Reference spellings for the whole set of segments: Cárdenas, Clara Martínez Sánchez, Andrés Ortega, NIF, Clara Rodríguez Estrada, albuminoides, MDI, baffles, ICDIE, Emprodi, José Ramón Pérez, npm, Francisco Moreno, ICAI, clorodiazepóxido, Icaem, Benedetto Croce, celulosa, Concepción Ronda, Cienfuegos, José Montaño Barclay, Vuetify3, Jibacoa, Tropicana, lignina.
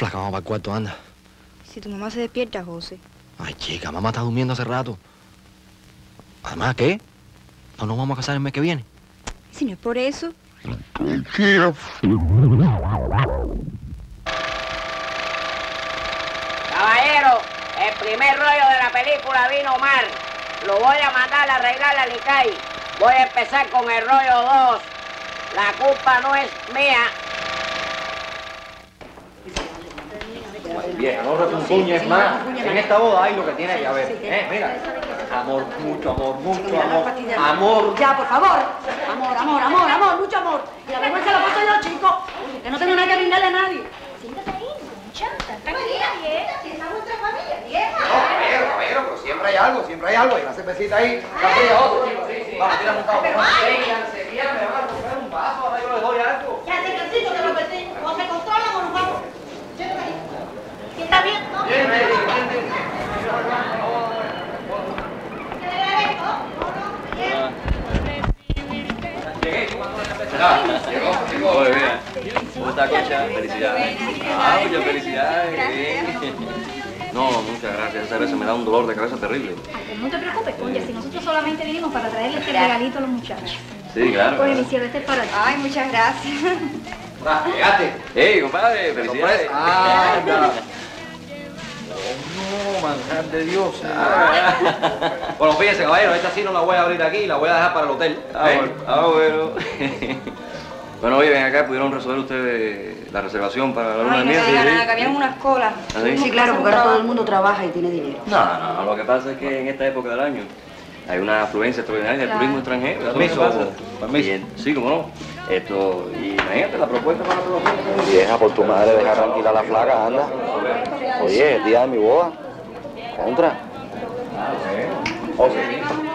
Flaca, vamos para el cuarto, anda. Si tu mamá se despierta, José. Ay, chica, mamá está durmiendo hace rato. Además, ¿qué? ¿No nos vamos a casar el mes que viene? Si no es por eso. Caballero, el primer rollo de la película vino mal. Lo voy a mandar a arreglar al ICAI. Voy a empezar con el rollo 2. La culpa no es mía. Vieja, no refunfuñes más. En esta boda hay lo que tiene que haber. Mira. Amor, mucho amor, mucho amor. Amor. Ya, por favor. Amor, amor, amor, amor, mucho amor. Y la vergüenza la paso yo, chico. Que no tengo nada que brindarle a nadie. Siéntate ahí, muchacha. Tranquila, vieja. Si está nuestra familia, vieja. No, caballero, pero siempre hay algo, siempre hay algo. Y la cervecita ahí. La otro, chico, sí. Vamos, tira un cabo. Se me van a comprar un vaso. Ahora yo le doy algo. Ya, señorcito, que lo perdí. O se controla con un vaso. ¿Está bien, no? Bien, bien, bien. Llegó. Muy bien. ¿Cómo está, Concha? Felicidades. Ah, muchas felicidades. No, muchas gracias. A veces me da un dolor de cabeza terrible. No te preocupes, Concha. Si nosotros solamente vinimos para traerle este regalito a los muchachos. Sí, claro. Pues mi cielo, este es para ti. Ay, muchas gracias. Llegate. Hey, compadre, felicidades. Ah, anda. No, manjar de Dios. Ah. Bueno, fíjense, caballero, esta sí no la voy a abrir aquí, la voy a dejar para el hotel. Ah, bueno. Bueno, oye, ven acá, ¿pudieron resolver ustedes la reservación para la luna de miel? No, que habían unas colas. Sí, claro, porque ahora todo el mundo trabaja y tiene dinero. No, lo que pasa es que en esta época del año hay una afluencia extraordinaria del turismo extranjero. Permiso. Sí, cómo no. Esto, y imagínate la propuesta para todos los vieja, por tu madre, deja tranquila la flaca, anda. Oye, el día de mi boda. Contra.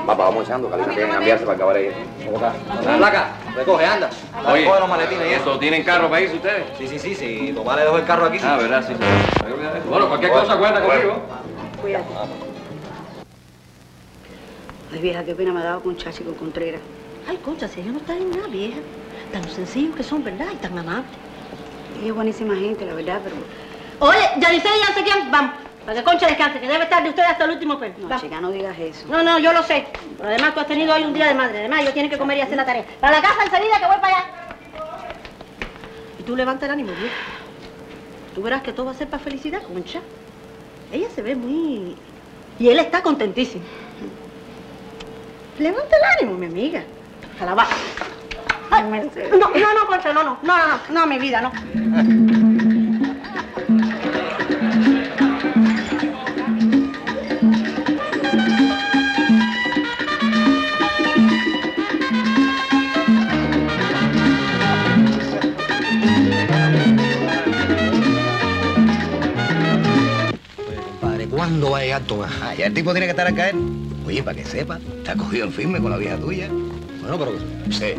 Papá, vamos echando, Calina tiene que cambiarse para acabar ahí. ¿Cómo está? La flaca, recoge, anda. Oye, recoge los maletines y eso. ¿Tienen carro para irse ustedes? Sí. Tomás le dejó el carro aquí. Ah, verdad, sí. Bueno, cualquier cosa cuenta conmigo. Cuídate. Ay, vieja, qué pena me ha dado con Chachi y con Contreras. Ay, Concha, si ellos no están en nada, vieja. Tan sencillos que son, ¿verdad? Y tan amables. Ella es buenísima gente, la verdad, pero... Oye, ya dice, ya sé quién, vamos. Para que Concha descanse, que debe estar de ustedes hasta el último pelo. No, chica, no digas eso. No, yo lo sé. Pero además tú has tenido hoy un día de madre. Además, ellos tienen que comer y hacer la tarea. Para la casa enseguida, que voy para allá. Y tú levanta el ánimo, vieja. Tú verás que todo va a ser para felicidad, Concha. Ella se ve muy... Y él está contentísimo. Levanta el ánimo, mi amiga. A la baja. No, Concha, no, mi vida, no. Oye, compadre, ¿cuándo va a llegar tu baja? Ya el tipo tiene que estar al caer. Oye, para que sepa, te ha cogido en firme con la vieja tuya. Bueno, pero... Sí.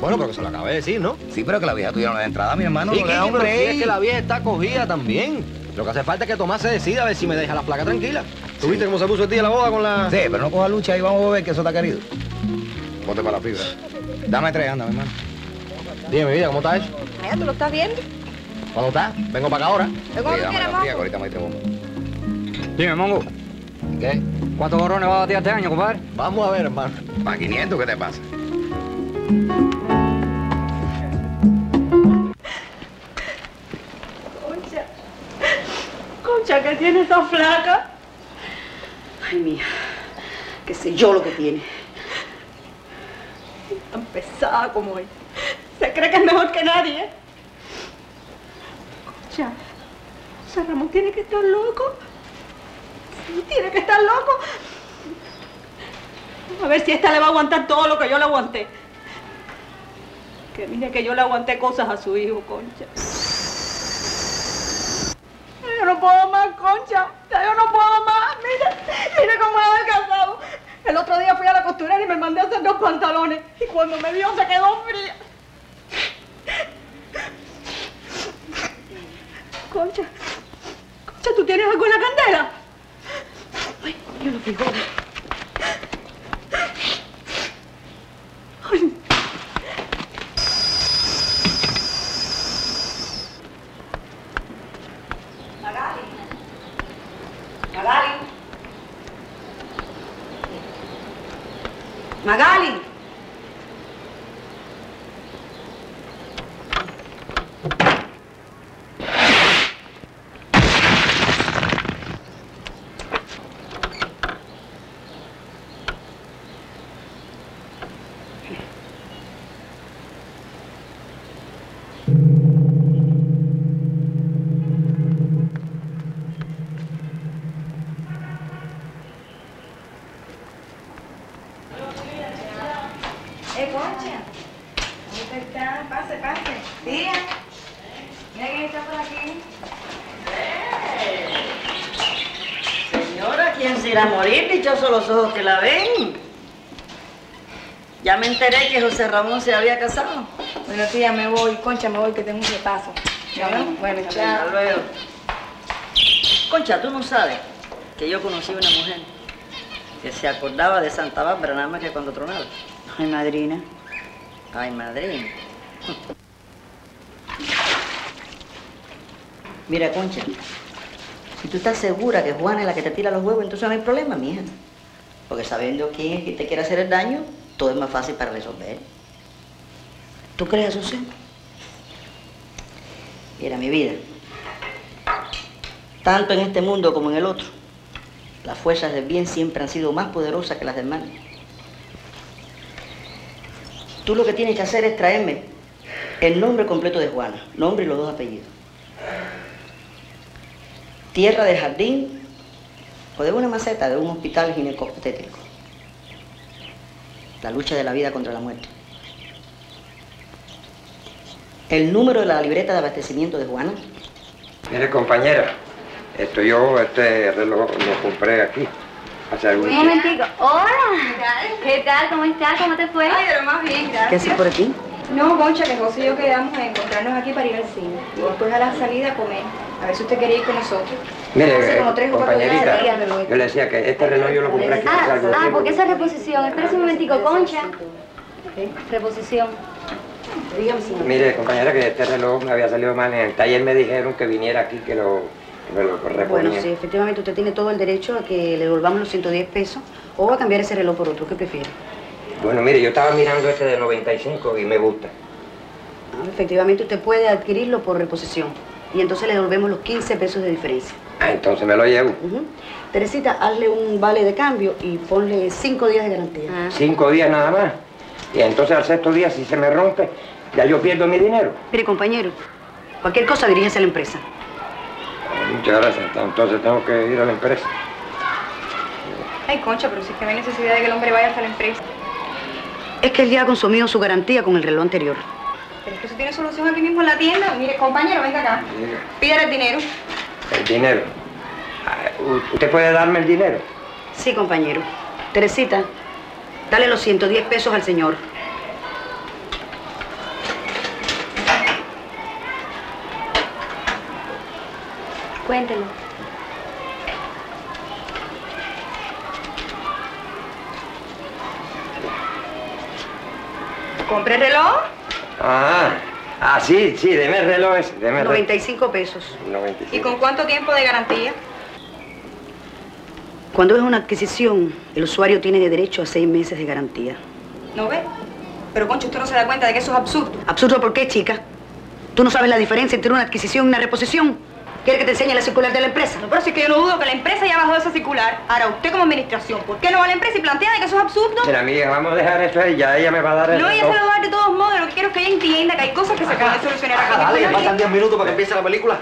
Bueno, pero que se lo acabé de decir, ¿no? Sí, pero que la vieja tuya no le da entrada, mi hermano. ¿Y qué, hombre? Si es que la vieja está cogida también. Lo que hace falta es que Tomás se decida a ver si me deja la placa tranquila. ¿Tú viste cómo se puso el día de la boda con la...? Sí, pero no coja lucha y vamos a ver que eso está querido. Ponte para la fibra. Dame 3, anda, mi hermano. Dime, mi vida, ¿cómo está hecho? Mira, ¿tú lo estás viendo? ¿Cuándo está? Vengo para acá ahora. ¿Pero cómo quieres, Mongo? Ahorita me bomba. Dime, Mongo. ¿Qué? ¿Cuántos gorrones vas a batir este año, compadre? Vamos a ver, hermano. ¿Para 500 qué te pasa? Concha, ¿qué tiene esa flaca? Ay, mía, qué sé yo lo que tiene. Tan pesada como es. Se cree que es mejor que nadie, ¿eh? Concha, o sea, Ramón tiene que estar loco. Sí, tiene que estar loco. A ver si esta le va a aguantar todo lo que yo le aguanté. Que mira que yo le aguanté cosas a su hijo, Concha. Yo no puedo más, Concha. Yo no puedo más. Mira cómo he adelgazado. El otro día fui a la costurera y me mandé a hacer 2 pantalones. Y cuando me vio se quedó fría. Concha, ¿tú tienes algo en la candela? Ay, yo no fui gorda. Ay. Magali. Los ojos que la ven. Ya me enteré que José Ramón se había casado. Bueno, tía, me voy. Concha, me voy, que tengo un retazo. Bueno, chao. Hasta luego. Concha, tú no sabes que yo conocí una mujer que se acordaba de Santa Bárbara nada más que cuando tronaba. Ay, madrina. Ay, madrina. Mira, Concha, si tú estás segura que Juana es la que te tira los huevos, entonces no hay problema, mija. Porque sabiendo quién es que te quiere hacer el daño, todo es más fácil para resolver. ¿Tú crees, Asunción? Mira, mi vida, tanto en este mundo como en el otro, las fuerzas del bien siempre han sido más poderosas que las del mal. Tú lo que tienes que hacer es traerme el nombre completo de Juana, nombre y los dos apellidos, tierra del jardín, o de una maceta de un hospital ginecobstétrico. La lucha de la vida contra la muerte. El número de la libreta de abastecimiento de Juana. Mire, compañera, este reloj lo compré aquí. Hace algún tiempo. Un momentico. Hola. ¿Qué tal? ¿Cómo estás? ¿Cómo te fue? Ay, pero más bien, gracias. ¿Qué haces por aquí? No, Concha, que José y yo quedamos en encontrarnos aquí para ir al cine. Y después a la salida a comer. A ver si usted quería ir con nosotros. Mire, hace como 3 o 4 días de reloj. Yo le decía que este reloj yo lo compré aquí. Ah, porque esa es reposición. Espérese un momentico, Concha. Reposición. Dígame si no. Mire, compañera, que este reloj me había salido mal. En el taller me dijeron que viniera aquí, que me lo reponía. Bueno, sí, efectivamente usted tiene todo el derecho a que le devolvamos los 110 pesos o a cambiar ese reloj por otro. ¿Qué prefiere? Bueno, mire, yo estaba mirando este de 95 y me gusta. Ah, efectivamente usted puede adquirirlo por reposición. Y entonces le devolvemos los 15 pesos de diferencia. Ah, entonces me lo llevo. Teresita, hazle un vale de cambio y ponle 5 días de garantía. Ah. 5 días nada más. Y entonces al 6º día, si se me rompe, ya yo pierdo mi dinero. Mire, compañero, cualquier cosa diríjese a la empresa. Ay, muchas gracias. Entonces tengo que ir a la empresa. Ay, Concha, pero si es que no hay necesidad de que el hombre vaya hasta la empresa. Es que él ya ha consumido su garantía con el reloj anterior. Pero es que eso tiene solución aquí mismo en la tienda. Mire, compañero, venga acá. Pídale el dinero. ¿El dinero? ¿Usted puede darme el dinero? Sí, compañero. Teresita, dale los 110 pesos al señor. Cuéntelo. ¿Compré el reloj? Ah, sí, deme el reloj ese, deme el reloj. 95 pesos. 95. ¿Y con cuánto tiempo de garantía? Cuando es una adquisición, el usuario tiene de derecho a 6 meses de garantía. ¿No ve? Pero, Concha, ¿usted no se da cuenta de que eso es absurdo? ¿Absurdo por qué, chica? ¿Tú no sabes la diferencia entre una adquisición y una reposición? ¿Quiere que te enseñe la circular de la empresa? No, pero si es que yo no dudo que la empresa ya bajó esa circular. Ahora, usted como administración, ¿por qué no va a la empresa y plantea de que eso es absurdo? Mira, mija, vamos a dejar eso ahí, ya ella me va a dar el... No, ella se lo va a dar de todos modos, lo que quiero es que ella entienda que hay cosas que se pueden solucionar acá. Dale, faltan 10 minutos para que empiece la película.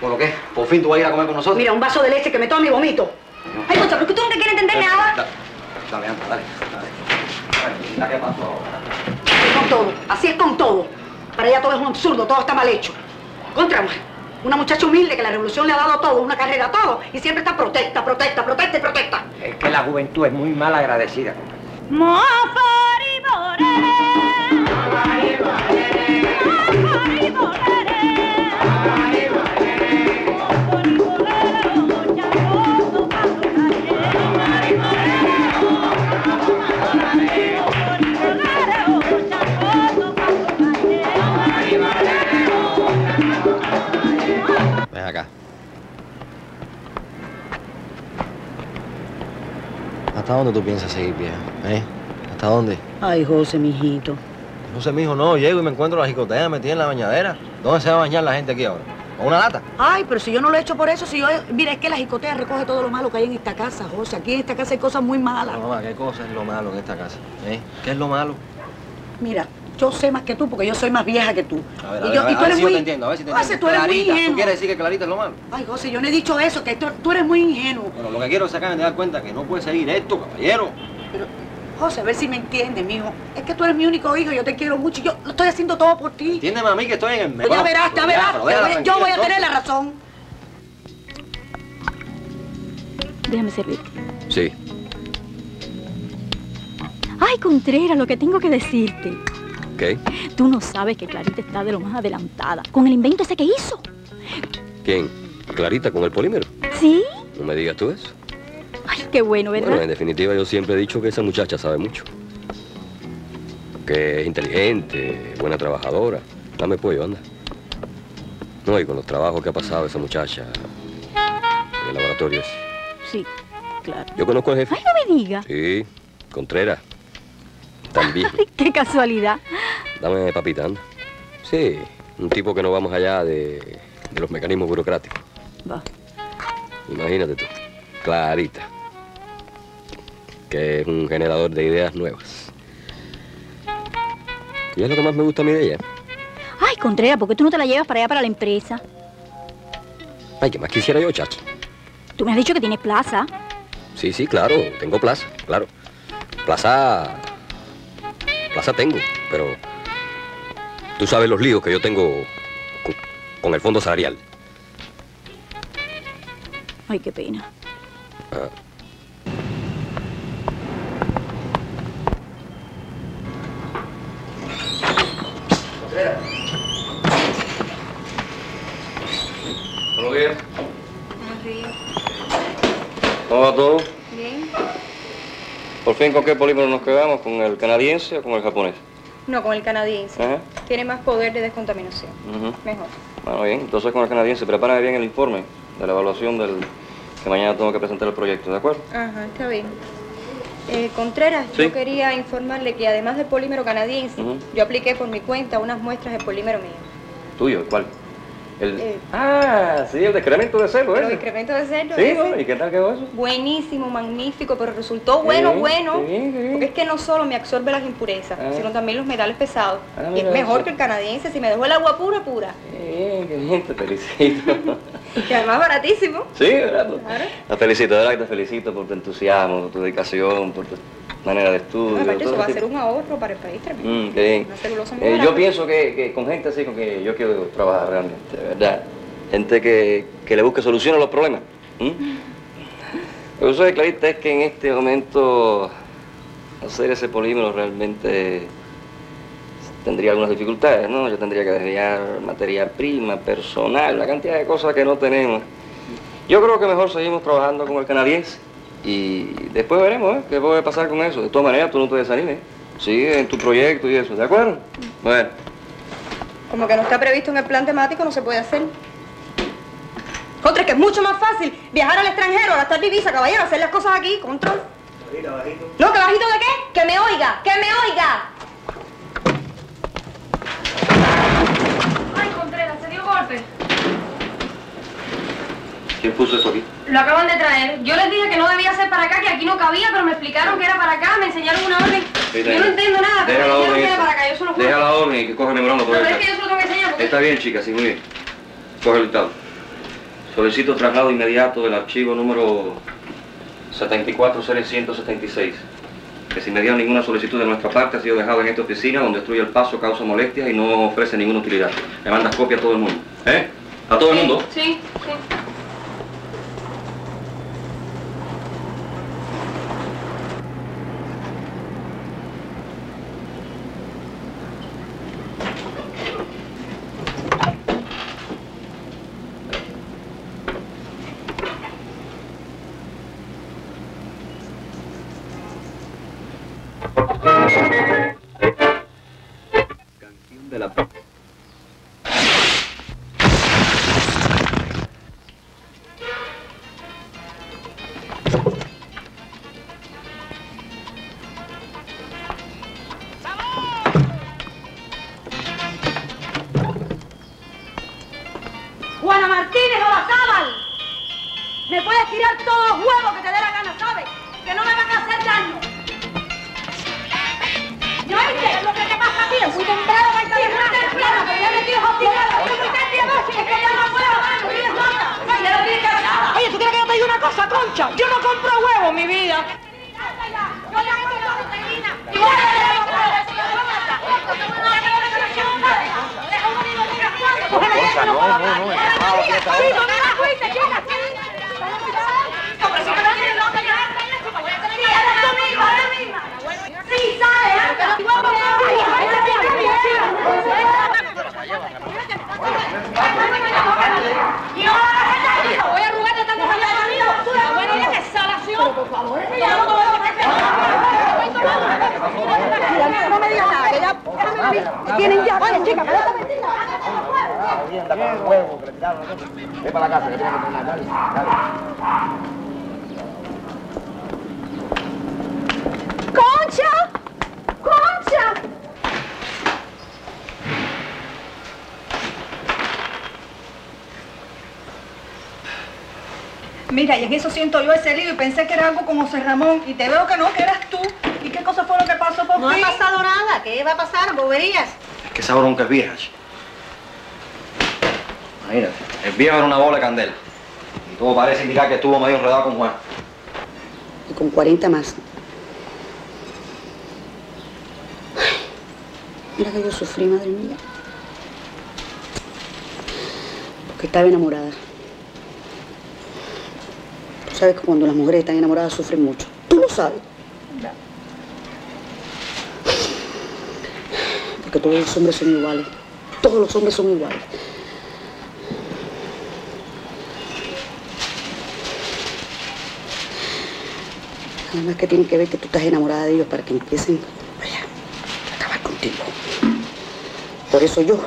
Bueno, ¿qué? Por fin tú vas a ir a comer con nosotros. Mira, un vaso de leche que me tome y vomito. No. Ay, Concha, pero es que tú no te quieres entender nada. Dale, anda, dale. ¿Qué pasó? Así es con todo, así es con todo. Para ella todo es un absurdo, todo está mal hecho. Contra más. Una muchacha humilde que la revolución le ha dado todo, una carrera, todo, y siempre está protesta, protesta, protesta y protesta. Es que la juventud es muy mal agradecida, compañero. Acá. ¿Hasta dónde tú piensas seguir, vieja? ¿Eh? ¿Hasta dónde? Ay, José, mijito. José, mijo, no. Llego y me encuentro la jicotea metida en la bañadera. ¿Dónde se va a bañar la gente aquí ahora? ¿Con una lata? Ay, pero si yo no lo he hecho por eso, si yo... Mira, es que la jicotea recoge todo lo malo que hay en esta casa, José. Aquí en esta casa hay cosas muy malas. No, mamá, ¿qué cosa es lo malo en esta casa? ¿Eh? ¿Qué es lo malo? Mira... Yo sé más que tú, porque yo soy más vieja que tú. A ver, tú eres muy... yo te entiendo, a ver si te entiendo. José, tú eres Clarita, muy ingenuo. ¿Tú quieres decir que Clarita es lo malo? Ay, José, yo no he dicho eso, que tú eres muy ingenuo. Bueno, lo que quiero es sacarme de dar cuenta que no puede seguir esto, caballero. Pero, José, a ver si me entiendes, mijo. Es que tú eres mi único hijo, yo te quiero mucho y yo lo estoy haciendo todo por ti. Entiéndeme a mí que estoy en el medio. Pues ya verás. Yo voy a tener la razón. Déjame servirte. Sí. Ay, Contreras, lo que tengo que decirte. ¿Qué? Tú no sabes que Clarita está de lo más adelantada con el invento ese que hizo. ¿Quién? ¿Clarita con el polímero? Sí. No me digas tú eso. Ay, qué bueno, ¿verdad? Bueno, en definitiva yo siempre he dicho que esa muchacha sabe mucho. Que es inteligente, buena trabajadora. Dame pollo, anda. No, y con los trabajos que ha pasado esa muchacha en el laboratorio ese. Sí, claro. Yo conozco al jefe. Ay, no me digas. Sí, Contreras. También. ¡Qué casualidad! Dame papita, anda. Sí, un tipo que no vamos allá de los mecanismos burocráticos. Va. Imagínate tú, Clarita, que es un generador de ideas nuevas. Y es lo que más me gusta a mí de ella. Ay, Contreras, ¿por qué tú no te la llevas para allá, para la empresa? Ay, ¿qué más quisiera yo, chacho? Tú me has dicho que tienes plaza. Sí, claro, tengo plaza, claro. Plaza tengo, pero tú sabes los líos que yo tengo con el fondo salarial. Ay, qué pena. Ah. Buenos días. Buenos días. ¿Cómo va todo? Bien. ¿Por fin con qué polímero nos quedamos? ¿Con el canadiense o con el japonés? No, con el canadiense. Ajá. Tiene más poder de descontaminación. Mejor. Bueno, bien. Entonces con el canadiense. Prepárame bien el informe de la evaluación del... que mañana tengo que presentar el proyecto, ¿de acuerdo? Ajá, está bien. Contreras, ¿sí? Yo quería informarle que además del polímero canadiense, yo apliqué por mi cuenta unas muestras de polímero mío. ¿Tuyo? ¿Cuál? El... Ah, sí, el excremento de cerdo, ¿eh? El excremento de cerdo. Sí, ¿no? ¿Y qué tal quedó eso? Buenísimo, magnífico, pero resultó bueno. Sí. Porque es que no solo me absorbe las impurezas, sino también los metales pesados. Y es mejor eso que el canadiense, si me dejó el agua pura. Bien, qué bien, te felicito. Y además baratísimo. Sí, barato. Claro. Te felicito, de verdad que te felicito por tu entusiasmo, por tu dedicación, por tu manera de estudio. No, aparte, eso va a ser un ahorro para el país tremendo. Yo pienso que con gente así con que yo quiero trabajar realmente, de verdad. Gente que le busque solución a los problemas. Lo que sucede, Clarita, es que en este momento hacer ese polímero realmente tendría algunas dificultades, ¿no? Yo tendría que desviar materia prima, personal, la cantidad de cosas que no tenemos. Yo creo que mejor seguimos trabajando con el canadiense. Y después veremos, qué puede pasar con eso. De todas maneras, tú no te desanimes. Sigue en tu proyecto y eso, ¿de acuerdo? Bueno. Como que no está previsto en el plan temático, no se puede hacer. Contra, es que es mucho más fácil viajar al extranjero, gastar divisa, caballero, hacer las cosas aquí, control. No, ¿que bajito de qué? ¡Que me oiga! ¡Que me oiga! Ay, Contreras, se dio golpe. ¿Quién puso eso aquí? Lo acaban de traer. Yo les dije que no debía ser para acá, que aquí no cabía, pero me explicaron que era para acá, me enseñaron una orden. Sí, yo no entiendo nada, pero me dijeron que era para acá, yo solo juego. Deja la orden y que cojan el morón por acá. Pero es que yo solo tengo que enseñar porque... Está bien, chicas, sí, muy bien. Coge el dictado. Solicito traslado inmediato del archivo número 74-176. Que sin mediar ninguna solicitud de nuestra parte ha sido dejado en esta oficina, donde obstruye el paso, causa molestias y no ofrece ninguna utilidad. Le mandas copia a todo el mundo. ¿Eh? ¿A todo el mundo? Sí. Juana Martínez o la Cábal. Me puedes tirar todos los huevos que te dé la gana, ¿sabes? Que no me van a hacer daño. ¿Ya oíste? ¿Qué es lo que te pasa a ti? Es muy temprano, va a estar temprano, pero ya me estoy jodiendo. Es muy temprano, si es que ya no puedo hablar, no tienes nota. No, ya no tienes nada. Oye, ¿tú quieres que yo te diga una cosa, concha? Yo no compro huevos, mi vida. Yo la compro a Rosalina. Igual que le digo, no, tienen ya, vaya chica, pero esta mentira. Anda con el huevo que le tiraron. Ve para la casa, que tiene que terminar. Dale, dale. ¡Concha! ¡Concha! Mira, y en eso siento yo ese lío y pensé que era algo como José Ramón. Y te veo que no, que eras tú. ¿Y qué cosa fue lo que pasó por ti? No ha pasado nada. ¿Qué va a pasar? ¿Boberías? Es que esa bronca es vieja, chico. Imagínate, el viejo era una bola de candela. Y todo parece indicar que estuvo medio enredado con Juan. Y con 40 más. Ay, mira que yo sufrí, madre mía. Porque estaba enamorada. Tú sabes que cuando las mujeres están enamoradas sufren mucho. Tú lo sabes. Porque todos los hombres son iguales. Todos los hombres son iguales. Además que tienen que ver que tú estás enamorada de ellos para que empiecen a acabar contigo. Por eso yo...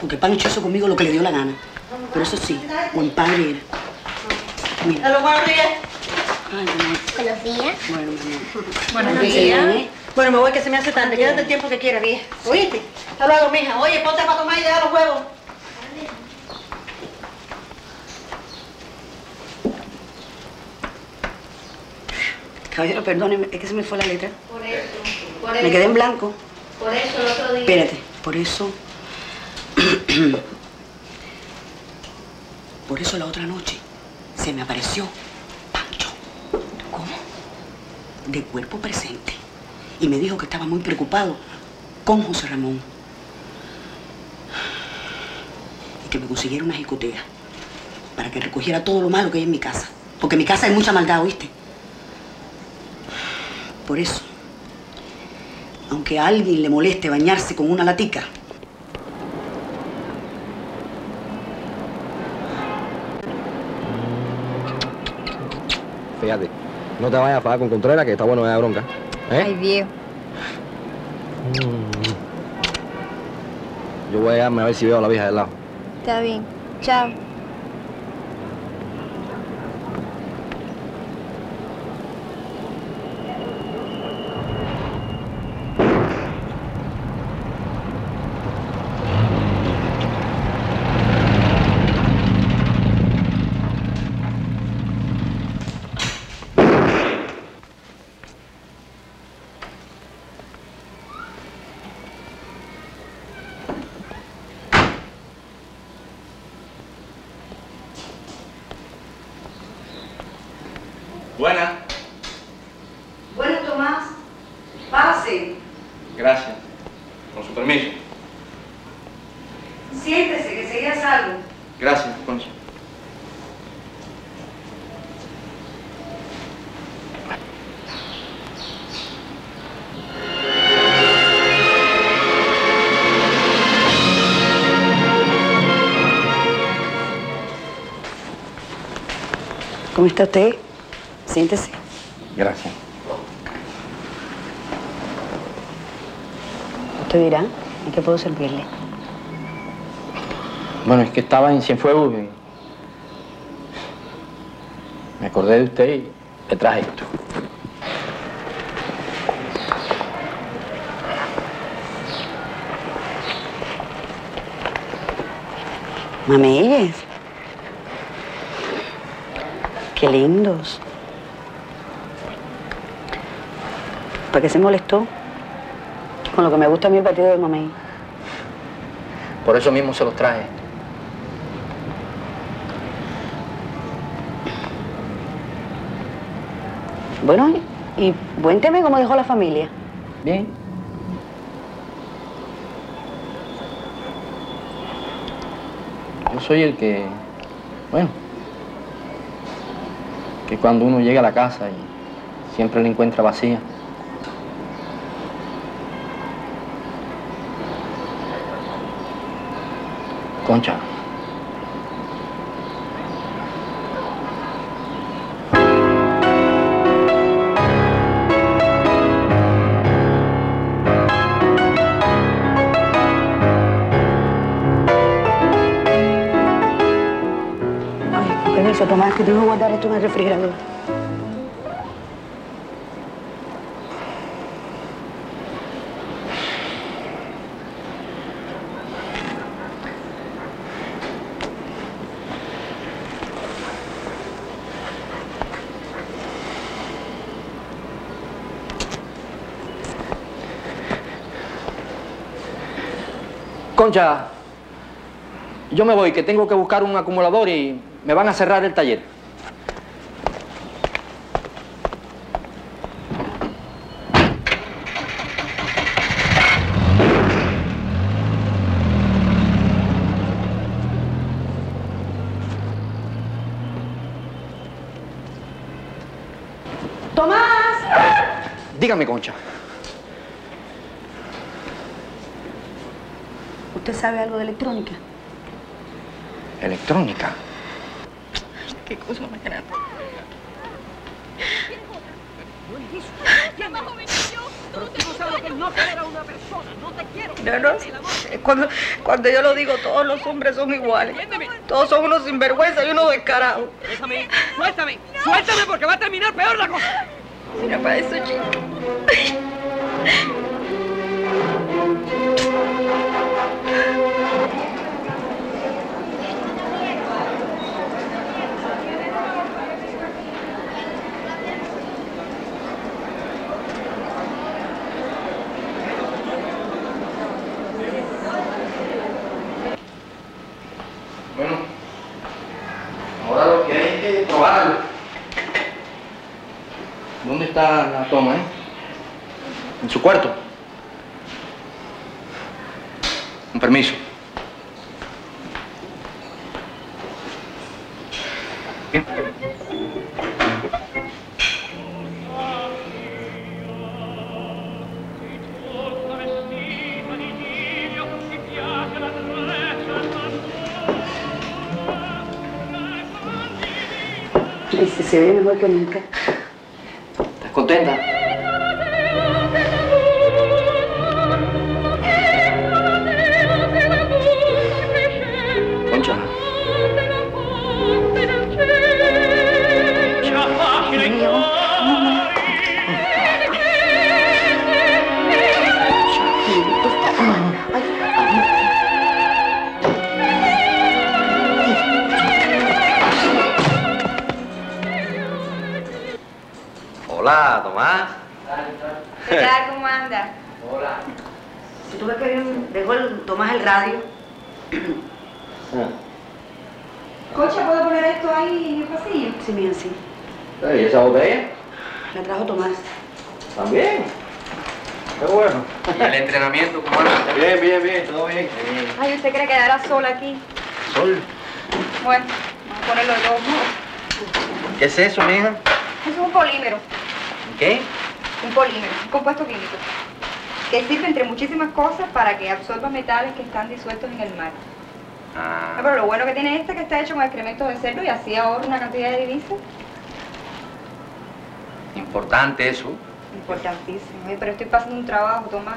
Porque el Pancho hizo conmigo lo que le dio la gana. Pero eso sí, buen padre era. Mira. Hello, buenos días. Ay, buenos días. Bueno, buenos días. Bueno, me voy, que se me hace tarde. Quédate el tiempo que quieras, vieja. ¿Oíste? Hasta luego, mija. Oye, ponte para tomar y deja los huevos. Caballero, perdóneme, es que se me fue la letra. Por eso. Por eso. Me quedé en blanco. Por eso el otro día. Espérate, por eso... por eso la otra noche se me apareció Pancho. ¿Cómo? De cuerpo presente. Y me dijo que estaba muy preocupado con José Ramón. Y que me consiguiera una jicotea para que recogiera todo lo malo que hay en mi casa. Porque en mi casa hay mucha maldad, ¿oíste? Por eso, aunque a alguien le moleste bañarse con una latica... Fíjate, no te vayas a pagar con Contreras, que está bueno de bronca. ¿Eh? Ay, viejo. Yo voy a llegarme a ver si veo a la vieja del lado. Está bien. Chao. Buenas. Buenas, Tomás. Pase. Gracias. Con su permiso. Siéntese, que seguía salvo. Gracias, Concha. ¿Cómo está usted? Siéntese. Gracias. Usted dirá, ¿en qué puedo servirle? Bueno, es que estaba en Cienfuegos Me acordé de usted y le traje esto. Mameyes. Qué lindos. ¿Para qué se molestó? Con lo que me gusta a mí el batido de mamey. Por eso mismo se los traje. Bueno, y cuénteme cómo dejó la familia. Bien. Yo soy el que, bueno, que cuando uno llega a la casa y siempre la encuentra vacía. Concha. Tomás, que tengo que guardar esto en el refrigerador. Concha, yo me voy, que tengo que buscar un acumulador y... me van a cerrar el taller. ¡Tomás! Dígame, Concha. ¿Usted sabe algo de electrónica? ¿Electrónica? Qué cosa más grande. No, cuando yo lo digo, todos los hombres son iguales. Todos son unos sinvergüenza y unos descarados. Suéltame, suéltame, suéltame porque va a terminar peor la cosa. Mira para eso, chico. La toma, ¿eh? En su cuarto. Con permiso. Y si se ve mejor que nunca. ¿Contenta? Concha. Hola, Tomás. ¿Qué tal? ¿Cómo anda? Hola. Si tú ves que dejó el Tomás el radio. Concha, ¿puedo poner esto ahí en el pasillo? Sí, mira, sí. ¿Y esa botella? La trajo Tomás. ¿También? Qué bueno. ¿Y el entrenamiento, cómo anda? Bien, bien, bien, todo bien. Ay, ¿usted cree que dará sol aquí? ¿Sol? Bueno, vamos a ponerlo de todos modos. ¿Qué es eso, mija? Es un polímero. ¿Qué? Un polímero, un compuesto químico que sirve entre muchísimas cosas para que absorba metales que están disueltos en el mar. Ah. Pero lo bueno que tiene este es que está hecho con excrementos de cerdo y así ahorra una cantidad de divisas. Importante eso. Importantísimo. Pero estoy pasando un trabajo, Tomás.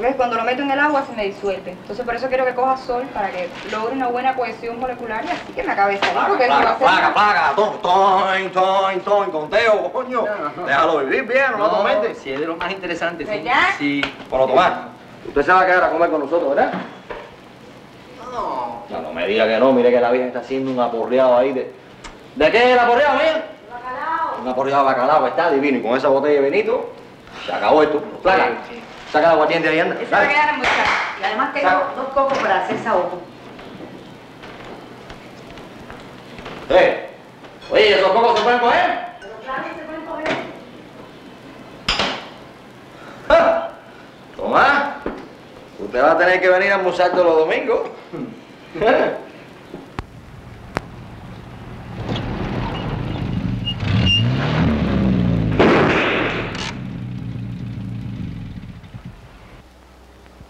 Entonces cuando lo meto en el agua se me disuelve. Entonces por eso quiero que coja sol para que logre una buena cohesión molecular y así que me acabe saliendo. Porque eso va a ser... Plaga, toin, conteo, coño. No. Déjalo vivir bien, no lo tomes. Si es de lo más interesante, sí. ¿Ya? Sí. Bueno, Tomás, usted se va a quedar a comer con nosotros, ¿verdad? No. No me diga que no, mire que la vieja está haciendo un aporreado ahí de... ¿De qué es el aporreado, mía? Bacalao. Un aporreado de bacalao, está divino. Y con esa botella de vinito, se acabó esto. Plaga. Sí. Saca la aguardiente ahí, anda. Eso va a quedar muy caro. Y además tengo dos cocos para hacer sabor. Oye, ¿esos cocos se pueden coger? Pero claro que se pueden coger. ¡Ah! Tomás, usted va a tener que venir a almorzar todos los domingos.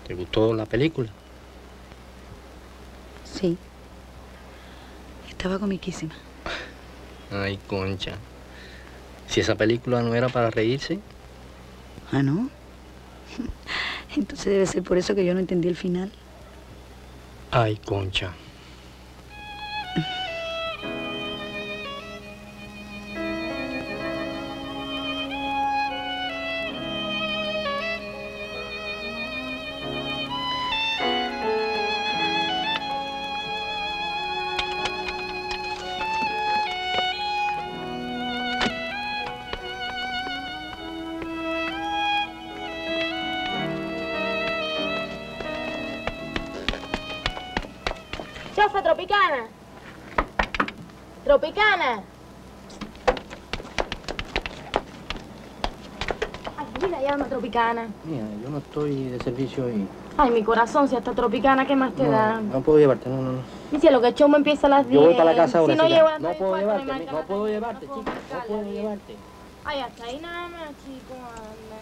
¿Te gustó la película? Sí. Estaba comiquísima. Ay, Concha. Si esa película no era para reírse. Ah, ¿no? Entonces debe ser por eso que yo no entendí el final. Ay, Concha. Tropicana. Tropicana. Ay, mira, llama Tropicana. Mira, yo no estoy de servicio hoy. Ay, mi corazón, si hasta Tropicana, ¿qué más te da? No puedo llevarte, no. Mi cielo, que el show me empieza a las 10. Yo voy para la casa ahora. Si no llevas, no puedo llevarte, no puedo llevarte, chico. No puedo llevarte. Ay, hasta ahí nada más, chico, anda.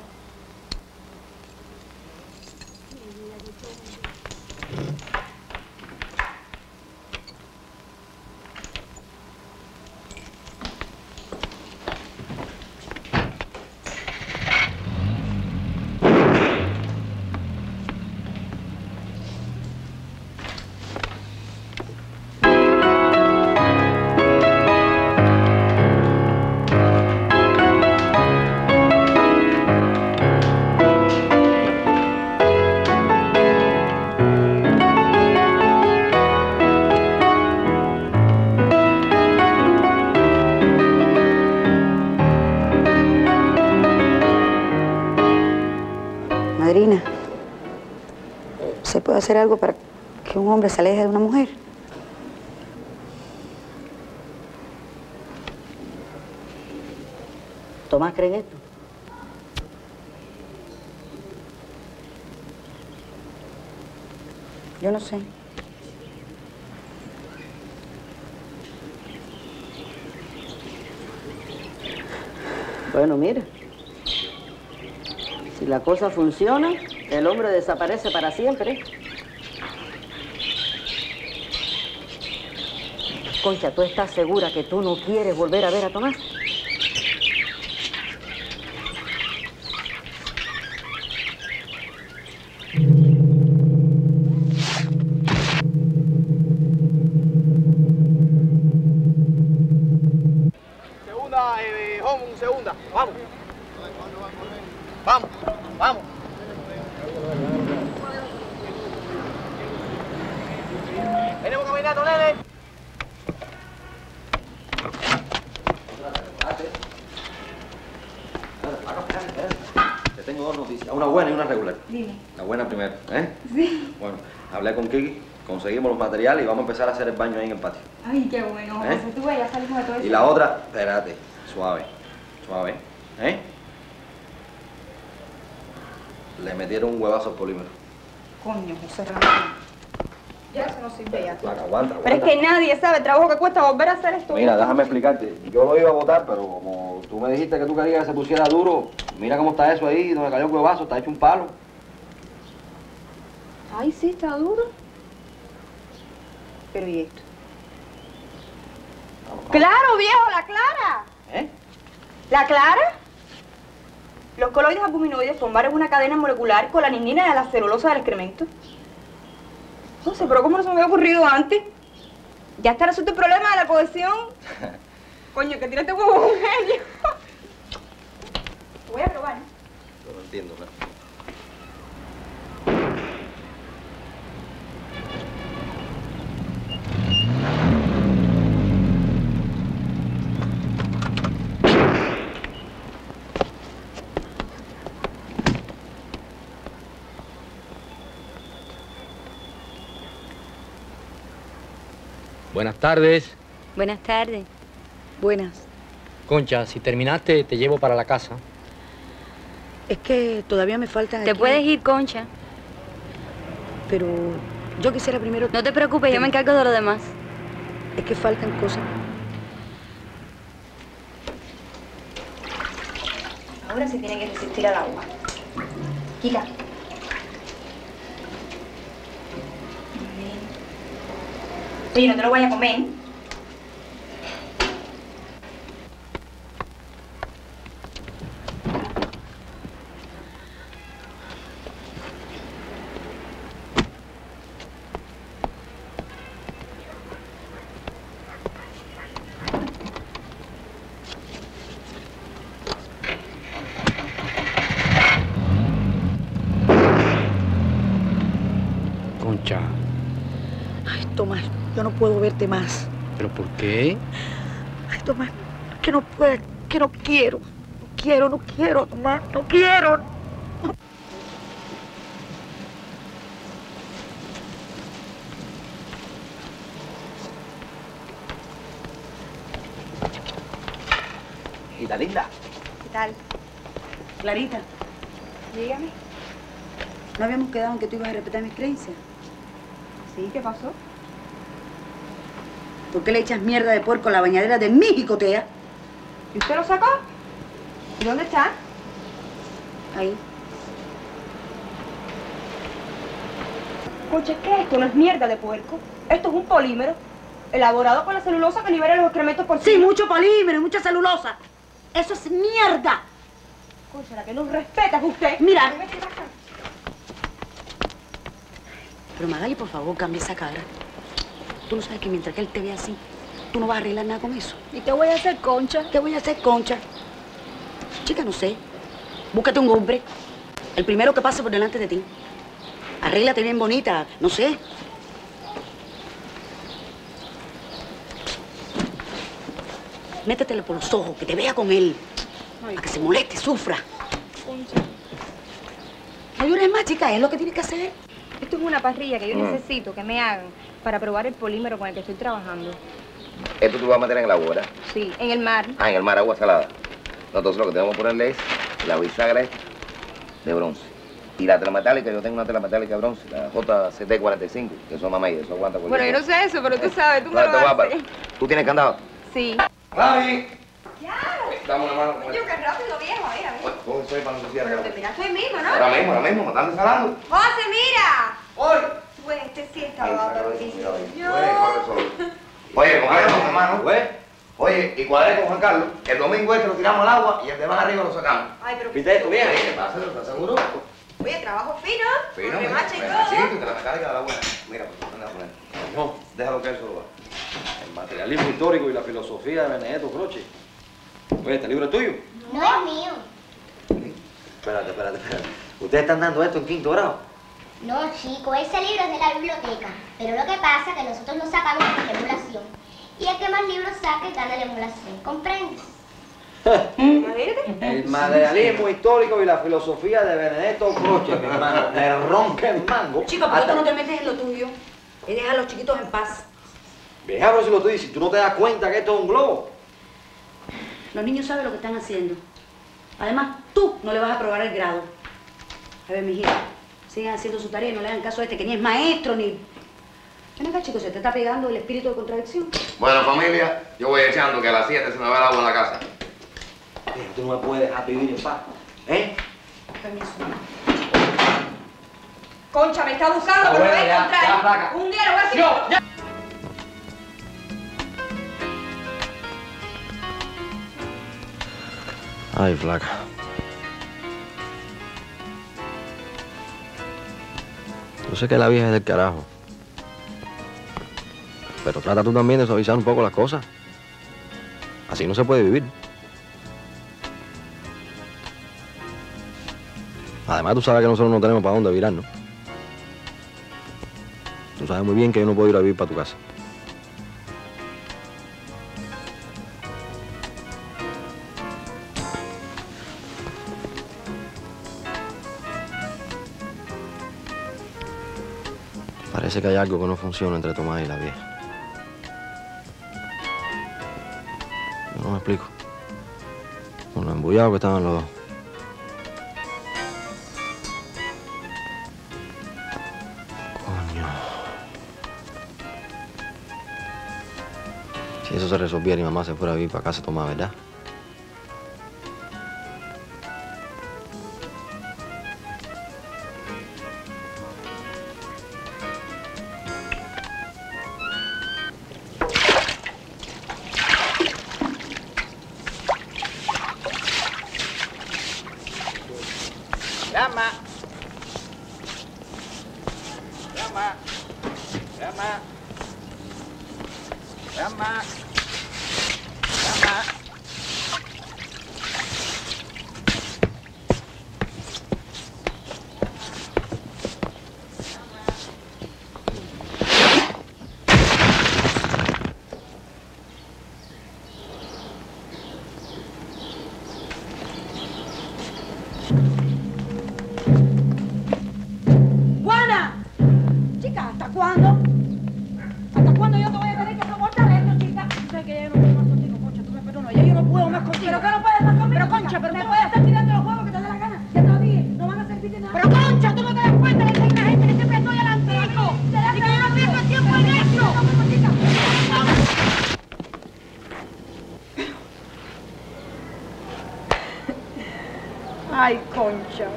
Mira, que show. ¿Puedo hacer algo para que un hombre se aleje de una mujer? ¿Tomás cree en esto? Yo no sé. Bueno, mira. Si la cosa funciona, el hombre desaparece para siempre. Concha, ¿tú estás segura que tú no quieres volver a ver a Tomás? Segunda, vamos. Vamos. Venimos caminando, nene. Te tengo dos noticias, una buena y una regular. Dime. La buena primero, ¿eh? Sí. Bueno, hablé con Kiki, conseguimos los materiales y vamos a empezar a hacer el baño ahí en el patio. Ay, qué bueno. ¿Eh? Pues tú ya salimos de todo eso. Y la otra, espérate, suave, ¿eh? Le metieron un huevazo al polímero. Coño, José Ramón. Ya eso no sirve ya. Placa, aguanta. Pero es que nadie sabe el trabajo que cuesta volver a hacer esto. Mira, déjame explicarte. Yo lo iba a votar, pero como tú me dijiste que tú querías que se pusiera duro, mira cómo está eso ahí, donde cayó el huevazo, está hecho un palo. Ay, sí, está duro. Pero ¿y esto? Vamos. ¡Claro, viejo, la clara! ¿Eh? ¿La clara? Los coloides albuminoides formaron una cadena molecular con la lignina y la celulosa del excremento. No sé, pero ¿cómo no se me había ocurrido antes? Ya está resuelto el problema de la cohesión. Coño, que tiraste huevo con genio. Voy a probar, ¿eh? No lo entiendo, claro. Buenas tardes. Buenas tardes. Buenas. Concha, si terminaste, te llevo para la casa. Es que todavía me faltan aquí. Te puedes ir, Concha. Pero yo quisiera primero... No te preocupes, yo me encargo de lo demás. Es que faltan cosas. Ahora se tiene que resistir al agua. Kika. Oye, no te lo vayas a comer. Concha. Ay, Tomás. Yo no puedo verte más. ¿Pero por qué? Ay, Tomás, que no puedo, que no quiero. No quiero, Tomás, no quiero. ¿Y la linda? ¿Qué tal? Clarita. Dígame. ¿No habíamos quedado en que tú ibas a respetar mis creencias? Sí, ¿qué pasó? ¿Por qué le echas mierda de puerco a la bañadera de mi picotea? ¿Y usted lo sacó? ¿Y dónde está? Ahí. Concha, ¿qué? Esto no es mierda de puerco. Esto es un polímero elaborado con la celulosa que libera los excrementos por sí. Sí, mucho polímero y mucha celulosa. Eso es mierda. Concha, la que no respeta es usted. Mira. Pero Magali, por favor, cambia esa cara. Tú no sabes que mientras que él te ve así, tú no vas a arreglar nada con eso. ¿Y qué voy a hacer, Concha? ¿Qué voy a hacer, Concha? Chica, no sé. Búscate un hombre. El primero que pase por delante de ti. Arréglate bien bonita, no sé. Métetele por los ojos, que te vea con él. Ay. Para que se moleste, sufra. Concha. No llores más, chica, es lo que tienes que hacer. Esto es una parrilla que yo necesito que me hagan para probar el polímero con el que estoy trabajando. ¿Esto tú lo vas a meter en el agua, verdad? Sí, en el mar. Ah, en el mar, agua salada. No, entonces lo que tenemos que ponerle es la bisagra esta de bronce. Y la tela metálica, yo tengo una tela metálica de bronce, la JCT45, que eso mamá y eso aguanta cualquier. Bueno, yo no sé eso, pero tú sabes, tú claro, me lo vas. ¿Tú tienes candado? Sí. ¡Clavi! ¡Ya! Dame una mano. Yo que rápido, viejo, mira. Bueno, soy para no cierre. Pero te miras hoy mismo, ¿no? Ahora mismo, matando salado. ¡José, mira! ¡Hoy! Pues este sí está guapo. Oye, con Carlos, hermano. Oye, y cuadré con Juan Carlos. El domingo este lo tiramos al agua y el de más arriba lo sacamos. Ay, pero... ¿Viste esto bien? ¿Qué pasa? ¿Estás seguro? Oye, trabajo fino. Con remache y todo. Sí, tú te la cargas de la buena. Mira, pues anda a poner. No, déjalo que él solo va. El materialismo histórico y la filosofía de Benedetto Croce. Oye, ¿este libro es tuyo? No, es mío. Espérate. ¿Ustedes están dando esto en quinto grado? No, chico, ese libro es de la biblioteca, pero lo que pasa es que nosotros lo sacamos por emulación. Y el que más libros saque gana la emulación, ¿comprendes? El materialismo histórico y la filosofía de Benedetto Croce, mi hermano, me ronca el mango. Chico, ¿por qué tú no te metes en lo tuyo? Y deja a los chiquitos en paz. Vieja, pero si lo tú dices, ¿tú no te das cuenta que esto es un globo? Los niños saben lo que están haciendo. Además, tú no le vas a aprobar el grado. A ver, mijita. Sigan haciendo su tarea y no le hagan caso a este que ni es maestro ni... Ven acá, chicos, se te está pegando el espíritu de contradicción. Bueno, familia, yo voy echando que a las 7 se me va el agua en la casa. Pero tú no me puedes dejar vivir en paz, ¿eh? Permiso. Concha, me está buscando, pero voy a encontrar. Un día lo voy a decir... Yo, ya. Ay, flaca. sé que la vieja es del carajo. Pero trata tú también de suavizar un poco las cosas. Así no se puede vivir. Además, tú sabes que nosotros no tenemos para dónde virarnos. Tú sabes muy bien que yo no puedo ir a vivir para tu casa. Parece que hay algo que no funciona entre Tomás y la vieja. Yo no me explico. Con lo embullados que estaban los dos. Coño. Si eso se resolviera y mamá se fuera a vivir para casa, Tomás, ¿verdad?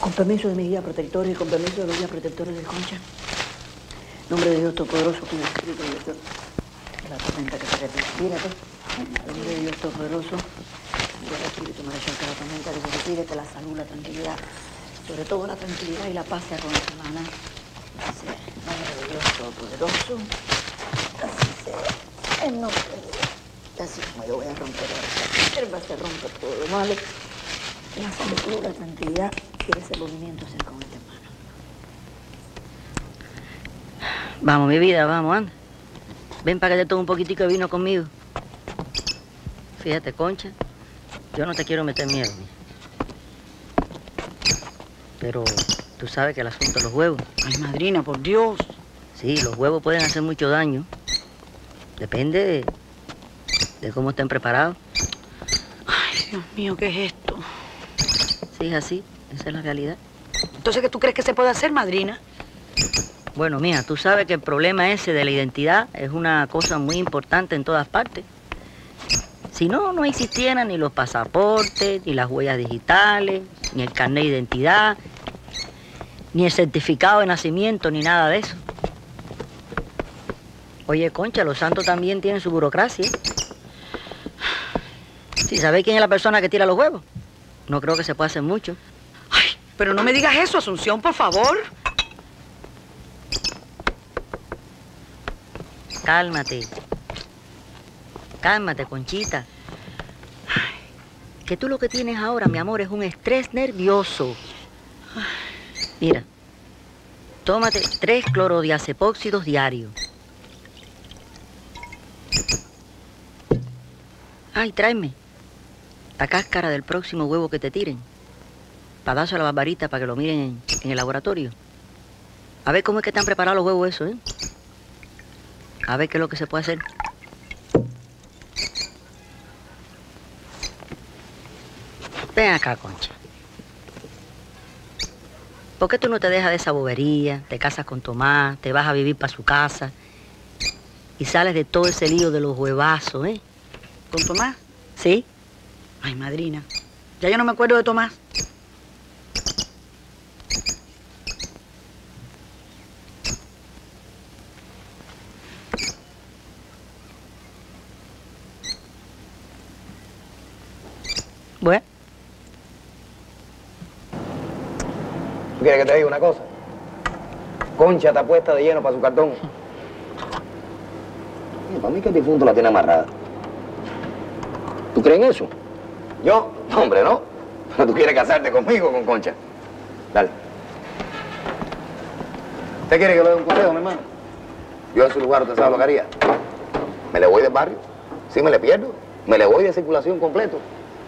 Con permiso de mi guía protector y con permiso de los guías protectores de Concha. Nombre de Dios Todopoderoso, que me escrito la tormenta que se repite. Mírate. Nombre de Dios Todopoderoso, el espíritu mayor que la tormenta que se retire, que la salud, la tranquilidad, sobre todo la tranquilidad y la paz sea con la semana. Así sea. Nombre de Dios Todopoderoso. Así sea. En nombre de Dios. Así como yo voy a romper la hierba, se rompe todo lo malo. La salud, la tranquilidad. Que ese movimiento sea con esta mano. Vamos, mi vida, vamos, anda. Ven para que te tome un poquitico de vino conmigo. Fíjate, Concha, yo no te quiero meter miedo. Pero tú sabes que el asunto de los huevos. Ay, madrina, por Dios. Sí, los huevos pueden hacer mucho daño. Depende de cómo estén preparados. Ay, Dios mío, ¿qué es esto? Sí, es así. Esa es la realidad. Entonces, ¿qué tú crees que se puede hacer, madrina? Bueno, mija, tú sabes que el problema ese de la identidad es una cosa muy importante en todas partes. Si no, no existieran ni los pasaportes, ni las huellas digitales, ni el carnet de identidad, ni el certificado de nacimiento, ni nada de eso. Oye, Concha, los santos también tienen su burocracia. ¿Sí sabéis quién es la persona que tira los huevos? No creo que se pueda hacer mucho. Pero no me digas eso, Asunción, por favor. Cálmate. Cálmate, Conchita. Ay, que tú lo que tienes ahora, mi amor, es un estrés nervioso. Mira, tómate 3 clorodiazepóxidos diarios. Ay, tráeme la cáscara del próximo huevo que te tiren. Para dárselo a la Barbarita para que lo miren en el laboratorio. A ver cómo es que están preparados los huevos esos, ¿eh? A ver qué es lo que se puede hacer. Ven acá, Concha. ¿Por qué tú no te dejas de esa bobería? Te casas con Tomás, te vas a vivir para su casa y sales de todo ese lío de los huevazos, ¿eh? ¿Con Tomás? Sí. Ay, madrina, ya yo no me acuerdo de Tomás. quieres que te diga una cosa? Concha está puesta de lleno para su cartón. Mira, para mí que el difunto la tiene amarrada. ¿Tú crees en eso? ¿Yo? No, hombre, no. Pero tú quieres casarte conmigo o con Concha. Dale. ¿Usted quiere que le dé un consejo, mi hermano? Yo en su lugar, ¿usted sabe lo que haría? Me le voy del barrio. Si me le pierdo, me le voy de circulación completo.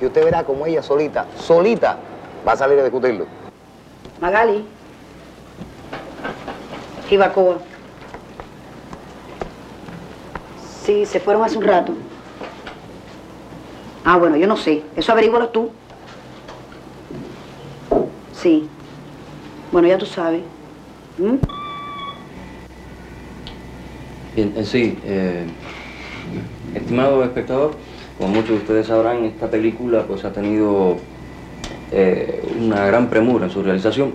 Y usted verá como ella solita, solita, va a salir a discutirlo. Magali. Jibacoa. Sí, se fueron hace un rato. Ah, bueno, yo no sé. Eso averígualo tú. Sí. Bueno, ya tú sabes. ¿Mm? Bien, sí. Estimado espectador, como muchos de ustedes sabrán, esta película pues ha tenido una gran premura en su realización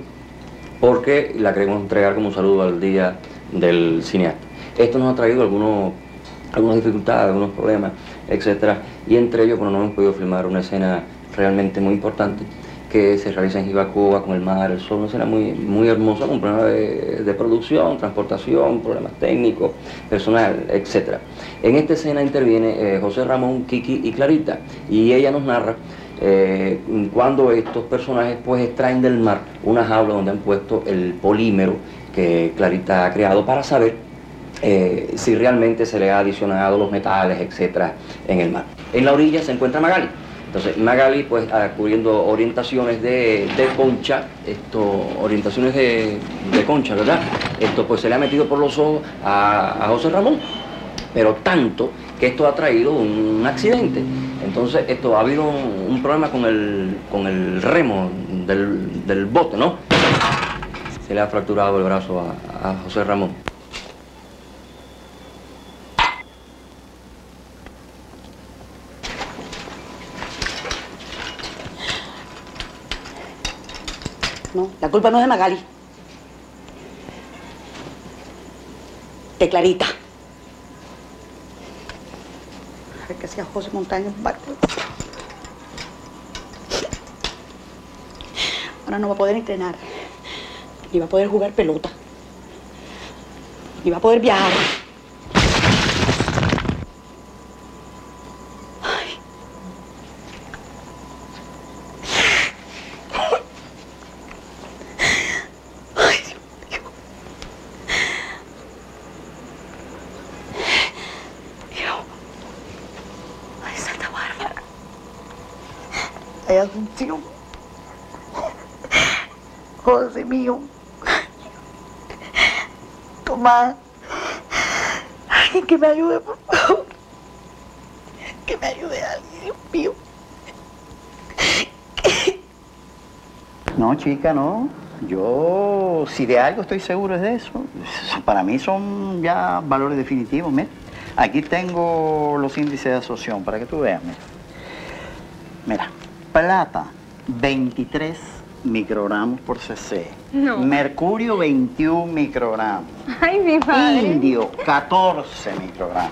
porque la queremos entregar como saludo al Día del Cineasta. Esto nos ha traído algunas dificultades, algunos problemas, etcétera, y entre ellos, bueno, no hemos podido filmar una escena realmente muy importante que se realiza en Jibacoa con el mar, el sol, una escena muy, muy hermosa, con problemas de producción, transportación, problemas técnicos, personal, etc. En esta escena interviene José Ramón, Kiki y Clarita, y ella nos narra cuando estos personajes pues extraen del mar una jaula donde han puesto el polímero que Clarita ha creado para saber si realmente se le ha adicionado los metales, etcétera, en el mar. En la orilla se encuentra Magali. Entonces Magali, pues, cubriendo orientaciones de Concha, orientaciones de Concha, ¿verdad? Esto pues se le ha metido por los ojos a José Ramón, pero tanto que esto ha traído un accidente. Entonces esto ha habido un problema con el remo del bote, ¿no? Se le ha fracturado el brazo a José Ramón. No, la culpa no es de Magali. De Clarita. Es que sea José Montaño Barclay. Ahora no va a poder entrenar. Ni va a poder jugar pelota. Ni va a poder viajar. Asunción, José mío, Tomás, alguien que me ayude, por favor, que me ayude a alguien, Dios mío. No, chica, no, yo si de algo estoy seguro es de eso, para mí son ya valores definitivos. Mira, aquí tengo los índices de asociación para que tú veas, mira. Plata, 23 microgramos por cc. No. Mercurio, 21 microgramos. Ay, mi padre. Indio, 14 microgramos.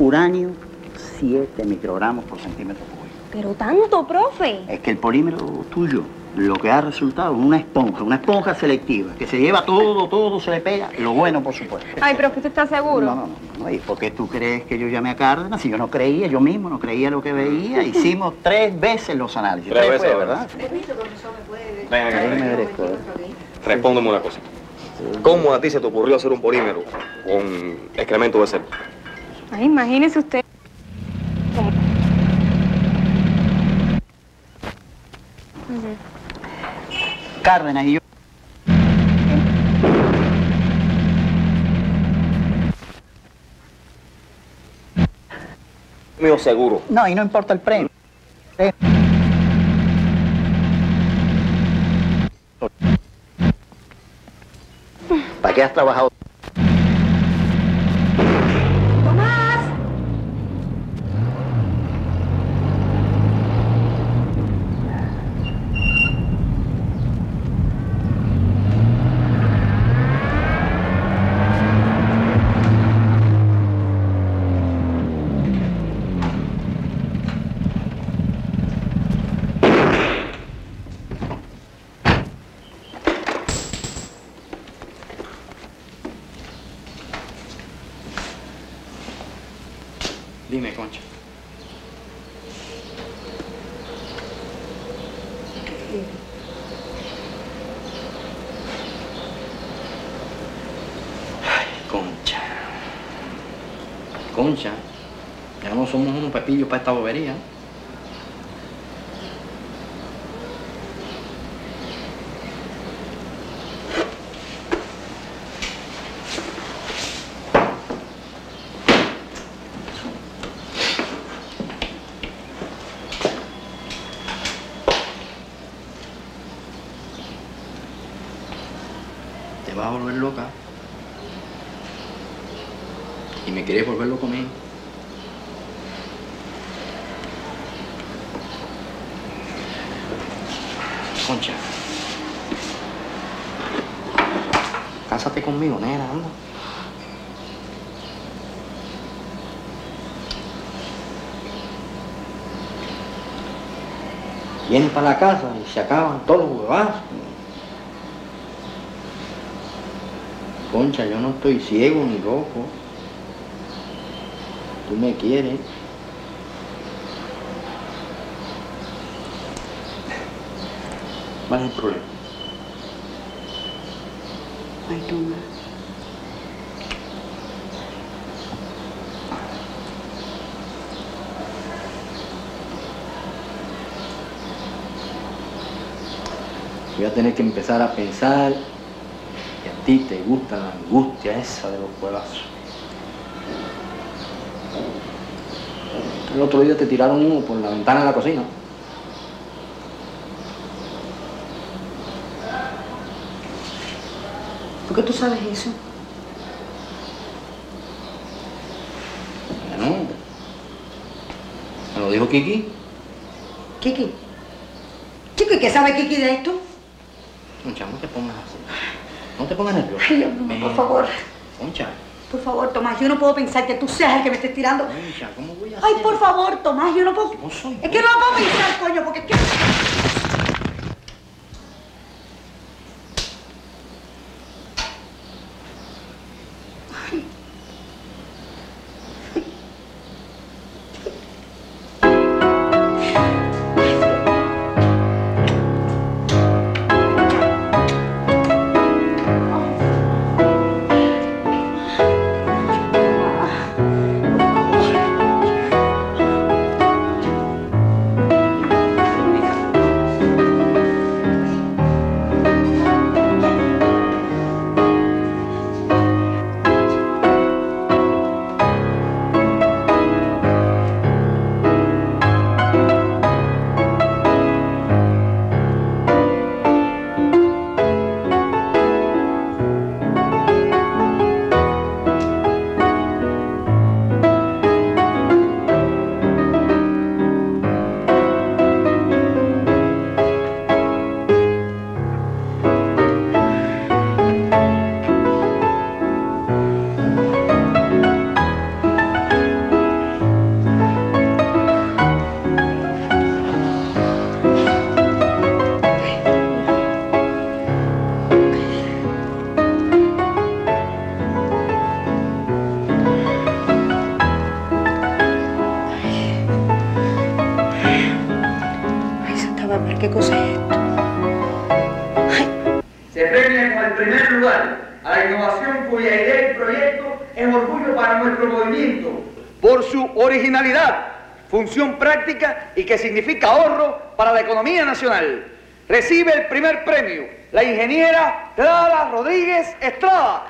Uranio, 7 microgramos por centímetro cúbico. Pero tanto, profe. Es que el polímero tuyo, lo que ha resultado, una esponja selectiva, que se lleva todo se le pega, lo bueno, por supuesto. Ay, pero ¿tú estás seguro? No, ¿y por qué tú crees que yo llamé a Cárdenas? Si yo no creía, yo mismo no creía lo que veía. Hicimos 3 veces los análisis. 3 veces, fue, ¿verdad? Permiso, profesor, ¿me puede...? Respóndeme una cosa. ¿Cómo a ti se te ocurrió hacer un polímero con excremento de cerdo? Ay, imagínese usted. Cárdenas y yo. Mío seguro. No, y no importa el premio. ¿Para qué has trabajado? ¡Tomás! Dime, Concha. Ay, Concha. Concha, ya no somos unos pepillos para esta bobería. Vienen para la casa y se acaban todos los huevazos. Concha, yo no estoy ciego ni loco. Tú me quieres. ¿Cuál es el problema? Ay, toma. Voy a tener que empezar a pensar que a ti te gusta la angustia esa de los huevazos. El otro día te tiraron uno por la ventana de la cocina. ¿Por qué tú sabes eso? Bueno, me lo dijo Kiki. ¿Kiki? ¿Chico, y qué sabe Kiki de esto? Concha, no te pongas así. No te pongas nerviosa. Ay, Dios mío, por favor. Concha. Por favor, Tomás, yo no puedo pensar que tú seas el que me estés tirando. Concha, ¿cómo voy a hacer? Ay, por favor, Tomás, yo no puedo... No soy yo. Es que no lo puedo pensar, coño, porque es que... Función práctica y que significa ahorro para la economía nacional. Recibe el primer premio, la ingeniera Clara Rodríguez Estrada.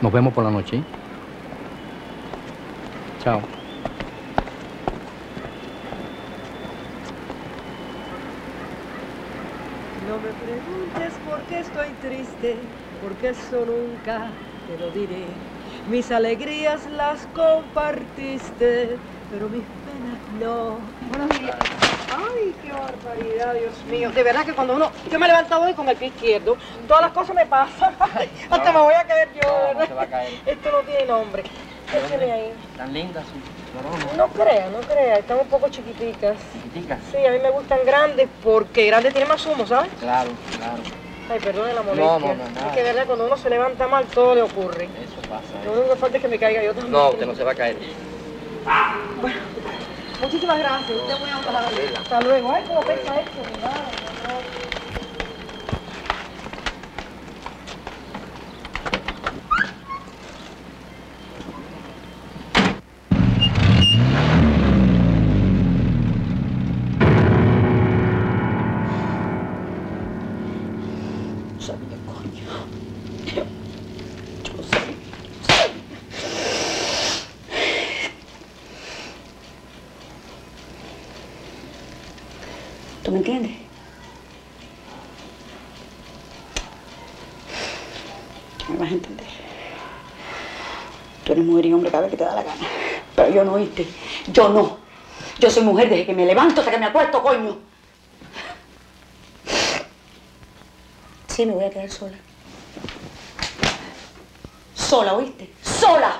Nos vemos por la noche. ¿Eh? Chao. No me preguntes por qué estoy triste, porque eso nunca te lo diré. Mis alegrías las compartiste, pero mis penas no. Buenos días. Ay, qué barbaridad, Dios mío. De verdad que cuando uno... Yo me he levantado hoy con el pie izquierdo. Todas las cosas me pasan. No, hasta me voy a caer yo, ¿verdad? No, te va a caer. Esto no tiene nombre. Échale ahí. Tan lindas sus... No crea, no crea. Están un poco chiquiticas. ¿Chiquiticas? Sí, a mí me gustan grandes porque grandes tienen más humo, ¿sabes? Claro, claro. Ay, perdone la molestia. No, es que de verdad cuando uno se levanta mal, todo le ocurre. Eso pasa. Lo único que falta es que me caiga yo también. No, usted no se va a caer. Bueno, muchísimas gracias. Usted muy amable. Hasta luego. Ay, cómo pesa esto. ¿Me entiendes? No me vas a entender. Tú eres mujer y hombre cada vez que te da la gana. Pero yo no, ¿oíste? Yo no. Yo soy mujer desde que me levanto hasta que me acuesto, coño. Sí, me voy a quedar sola. Sola, ¿oíste? Sola.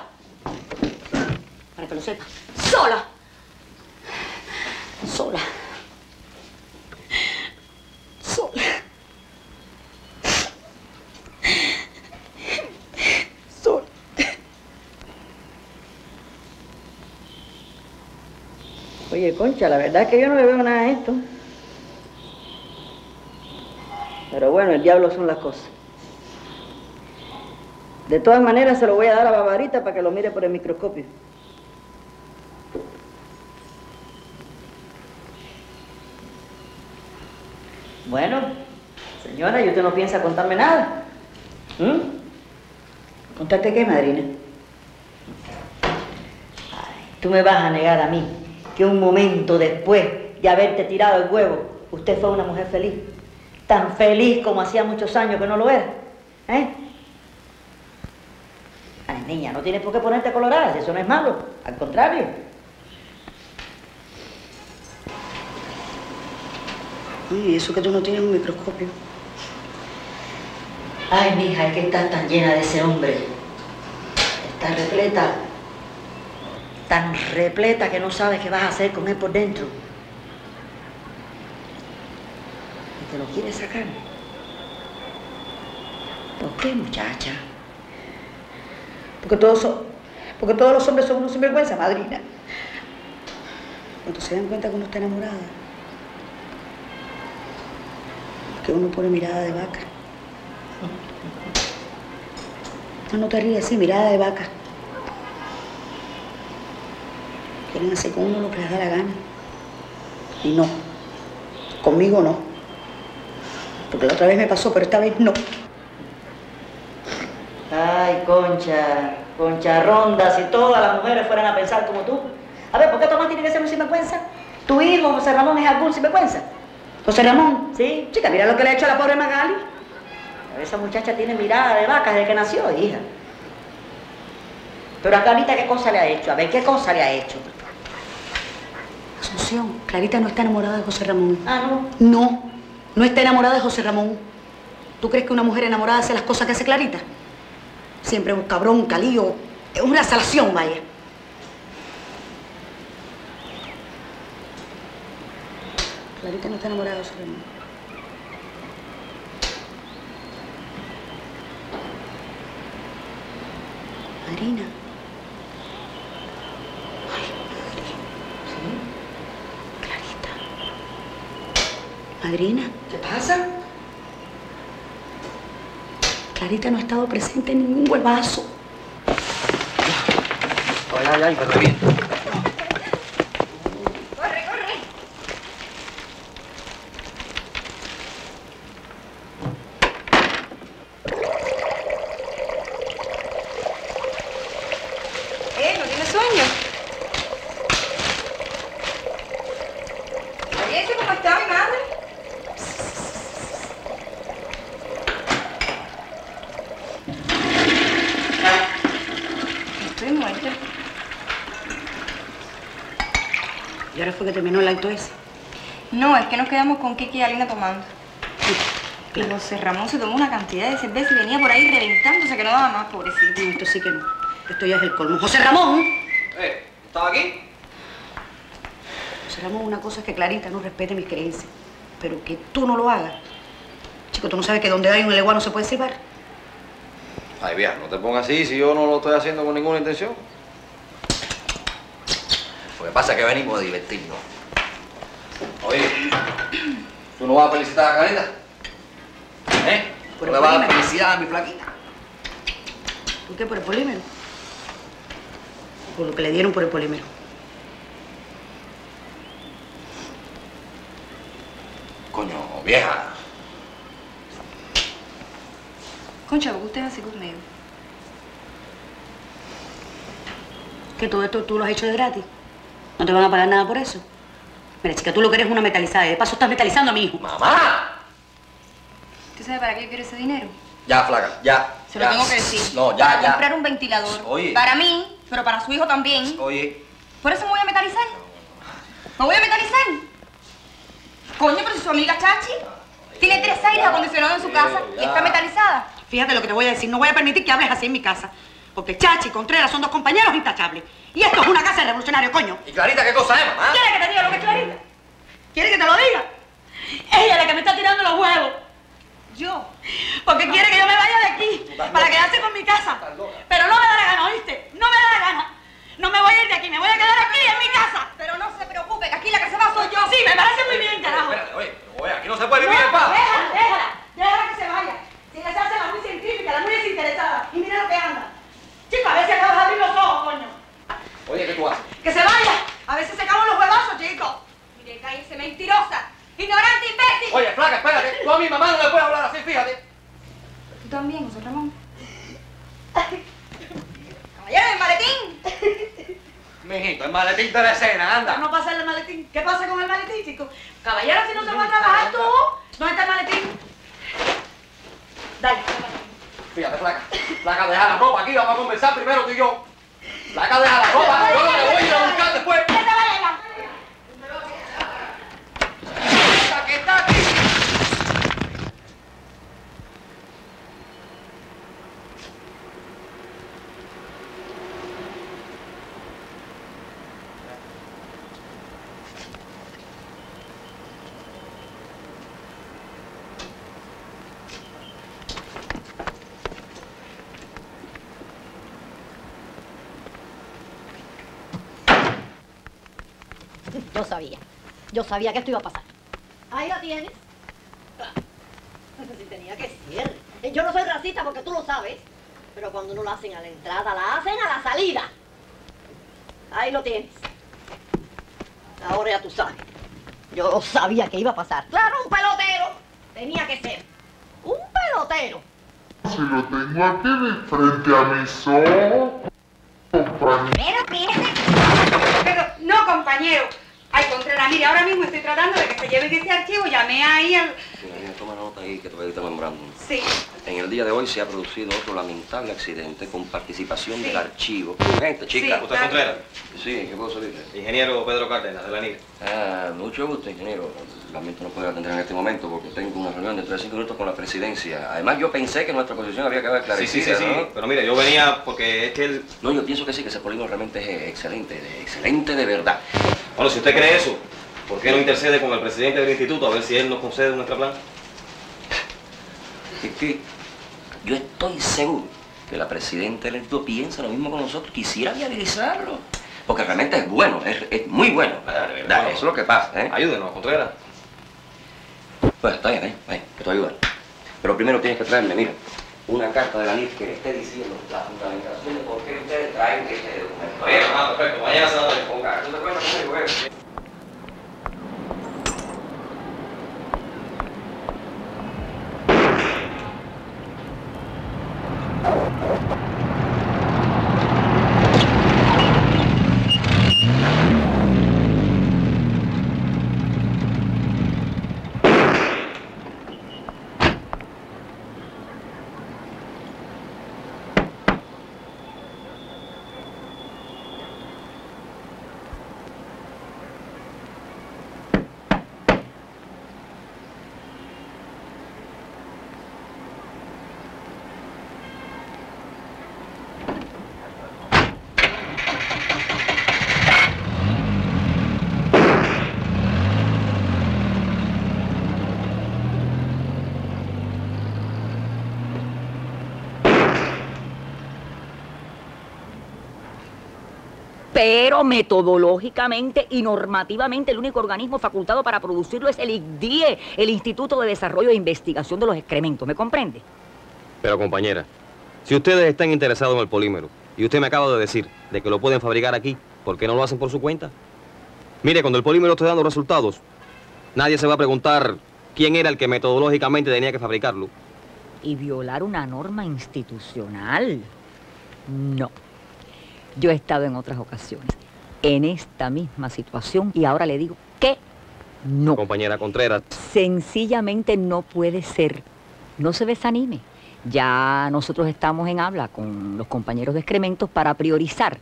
Para que lo sepas. Sola. Sola. Oye, Concha, la verdad es que yo no le veo nada a esto. Pero bueno, el diablo son las cosas. De todas maneras, se lo voy a dar a Barbarita para que lo mire por el microscopio. Bueno, señora, ¿y usted no piensa contarme nada? ¿Contarte qué, madrina? Ay, tú me vas a negar a mí que un momento después de haberte tirado el huevo, usted fue una mujer feliz. Tan feliz como hacía muchos años que no lo era. ¿Eh? Ay, niña, no tienes por qué ponerte colorada, si eso no es malo. Al contrario. Y eso que tú no tienes un microscopio. Ay, mija, es que estás tan llena de ese hombre. Estás repleta. Tan repleta que no sabes qué vas a hacer con él por dentro. ¿Y te lo quieres sacar? ¿Por qué, muchacha? Porque todos los hombres son unos sinvergüenza, madrina. Cuando se dan cuenta que uno está enamorada, que uno pone mirada de vaca. No, no te rías, sí, mirada de vaca. Quieren hacer con uno lo que les da la gana. Y no. Conmigo no. Porque la otra vez me pasó, pero esta vez no. Ay, Concha. Concha Ronda, si todas las mujeres fueran a pensar como tú. A ver, ¿por qué Tomás tiene que ser un sinvergüenza? Tu hijo, José Ramón, es algún sinvergüenza. José Ramón, ¿sí? Chica, mira lo que le ha hecho a la pobre Magali. A ver, esa muchacha tiene mirada de vaca desde que nació, hija. Pero a Clarita, ¿qué cosa le ha hecho? A ver, ¿qué cosa le ha hecho? Asunción, Clarita no está enamorada de José Ramón. Ah, ¿no? No, no está enamorada de José Ramón. ¿Tú crees que una mujer enamorada hace las cosas que hace Clarita? Siempre un cabrón, calío, es una salación, vaya. Clarita no está enamorada de José Ramón. Marina. Madrina. ¿Qué pasa? Clarita no ha estado presente en ningún huevazo. Ay, ay, ay, corre bien. ¡Corre, corre! ¿No tienes sueño? ¿Oye, cómo está mi madre? qué hora fue que terminó el acto ese? No, es que nos quedamos con Kiki y Alina tomando. Sí, claro. Y José Ramón se tomó una cantidad de cerveza y venía por ahí reventándose que no daba más, pobrecito. No, esto sí que no. Esto ya es el colmo. ¡José Ramón! ¿Estaba aquí? José Ramón, una cosa es que Clarita no respete mis creencias, pero que tú no lo hagas. Chico, tú no sabes que donde hay un leguano no se puede silbar. Ay, vieja, no te pongas así si yo no lo estoy haciendo con ninguna intención. Lo que pasa es que venimos a divertirnos. Oye, ¿tú no vas a felicitar a Carita? ¿Eh? ¿Tú le vas a felicitar a mi flaquita? ¿Por qué? ¿Por el polímero? Por lo que le dieron por el polímero. Coño, vieja. Concha, ¿por qué usted es así conmigo? ¿Que todo esto tú lo has hecho de gratis? ¿No te van a pagar nada por eso? Mira, chica, tú lo que eres es una metalizada y de paso estás metalizando a mi hijo. ¡Mamá! ¿Tú sabes para qué quiero ese dinero? Ya, flaca, ya. Se lo tengo que decir. No, ya, ya. Comprar un ventilador. Oye. Para mí, pero para su hijo también. Oye. ¿Por eso me voy a metalizar? ¿Me voy a metalizar? Coño, pero si su amiga Chachi tiene 3 aires acondicionados en su casa y está metalizada. Fíjate lo que te voy a decir. No voy a permitir que hables así en mi casa. Porque Chachi y Contreras son 2 compañeros intachables. Y esto es una casa de revolucionarios, coño. ¿Y Clarita qué cosa es, mamá? ¿Quieres que te diga lo que es Clarita? ¿Quieres que te lo diga? Ella es la que me está tirando los huevos. ¿Yo? Porque quiere que yo me vaya de aquí para quedarse con mi casa. Pero no me da la gana, ¿oíste? No me da la gana. No me voy a ir de aquí, me voy a quedar aquí en mi casa. Pero no se preocupe, que aquí la que se va soy yo. Sí, me parece muy bien, carajo. Espérate, oye, aquí no se puede vivir en paz. Déjala que se vaya. Si ella se hace la muy científica, la muy desinteresada. Y mira lo que anda. Chico, a ver si acabas de abrir los ojos, coño. Oye, ¿qué tú haces? ¡Que se vaya! A ver si se acaban los huevazos, chico. Mire, cállese, mentirosa. Ignorante, imbécil. Oye, flaca, espérate. Tú a mi mamá no le puedes hablar así, fíjate. Tú también, José Ramón. Caballero, el maletín. Mijito, el maletín de la escena, anda. No pasa el maletín. ¿Qué pasa con el maletín, chico? Caballero, si no se va a trabajar tú. ¿Dónde está el maletín? Dale, dale. Fíjate, flaca. Flaca, deja la ropa aquí, vamos a conversar primero tú y yo. Flaca, deja la ropa, yo la voy a ir a buscar después. ¡Que se vaya ya! ¡Que está aquí! Yo sabía. Yo sabía que esto iba a pasar. Ahí la tienes. Eso sí tenía que ser. Yo no soy racista porque tú lo sabes. Pero cuando no la hacen a la entrada, la hacen a la salida. Ahí lo tienes. Ahora ya tú sabes. Yo sabía que iba a pasar. Claro, un pelotero. Tenía que ser. Un pelotero. Si lo tengo aquí de frente a mis ojos. Pero no, compañero. Ay, Contreras, mire, ahora mismo estoy tratando de que se lleven ese archivo, llamé ahí al... Sí, niña, toma nota ahí que te voy a estar nombrando. Sí. En el día de hoy se ha producido otro lamentable accidente con participación del archivo. Gente, chica. ¿Usted es Contreras? Sí, ¿qué puedo servirle? Ingeniero Pedro Cárdenas, de la NIF. Ah, mucho gusto, ingeniero. Lamento no poder atender en este momento porque tengo una reunión dentro de 5 minutos con la presidencia. Además, yo pensé que nuestra posición había quedado esclarecida, Sí, pero mire, yo venía porque es que el... No, yo pienso que sí, que ese polígono realmente es excelente, excelente de verdad. Bueno, si usted cree eso, ¿por qué no intercede con el presidente del instituto a ver si él nos concede nuestra plana? Es que yo estoy seguro que la presidenta del instituto piensa lo mismo con nosotros, quisiera viabilizarlo. Porque realmente es bueno, es muy bueno. Bueno, eso es lo que pasa, ¿eh? Ayúdenos, Contreras. Bueno, está bien, que te voy a ayudar. Pero primero tienes que traerme, mira, una carta de la NIF que le esté diciendo la fundamentación de por qué ustedes traen este documento. Bien, mamá, perfecto. Mañana se va a dar con carta. ¿Tú te cuentas cómo yo veo? pero metodológicamente y normativamente el único organismo facultado para producirlo es el ICDIE, el Instituto de Desarrollo e Investigación de los Excrementos, ¿me comprende? Pero compañera, si ustedes están interesados en el polímero y usted me acaba de decir de que lo pueden fabricar aquí, ¿por qué no lo hacen por su cuenta? Mire, cuando el polímero esté dando resultados, nadie se va a preguntar quién era el que metodológicamente tenía que fabricarlo. Y violar una norma institucional, no. Yo he estado en otras ocasiones en esta misma situación y ahora le digo que no. Compañera Contreras. Sencillamente no puede ser. No se desanime. Ya nosotros estamos en habla con los compañeros de excrementos para priorizar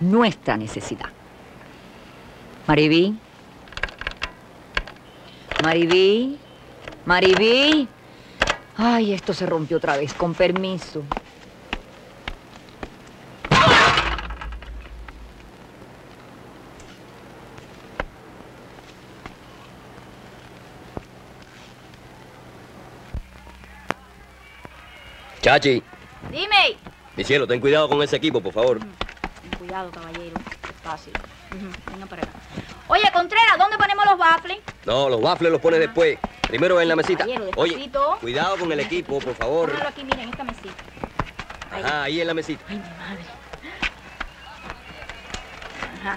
nuestra necesidad. Maribí. Maribí. Maribí. Ay, esto se rompió otra vez, con permiso. Chachi. Dime. Mi cielo, ten cuidado con ese equipo, por favor. Ten cuidado, caballero. Fácil. Venga para acá. Oye, Contreras, ¿dónde ponemos los baffles? No, los baffles los pones después. Primero en la mesita. Caballero, oye, cuidado con el equipo, por favor. Póngalo aquí, miren, en esta mesita. Ahí. Ajá, ahí en la mesita. Ay, mi madre. Ajá.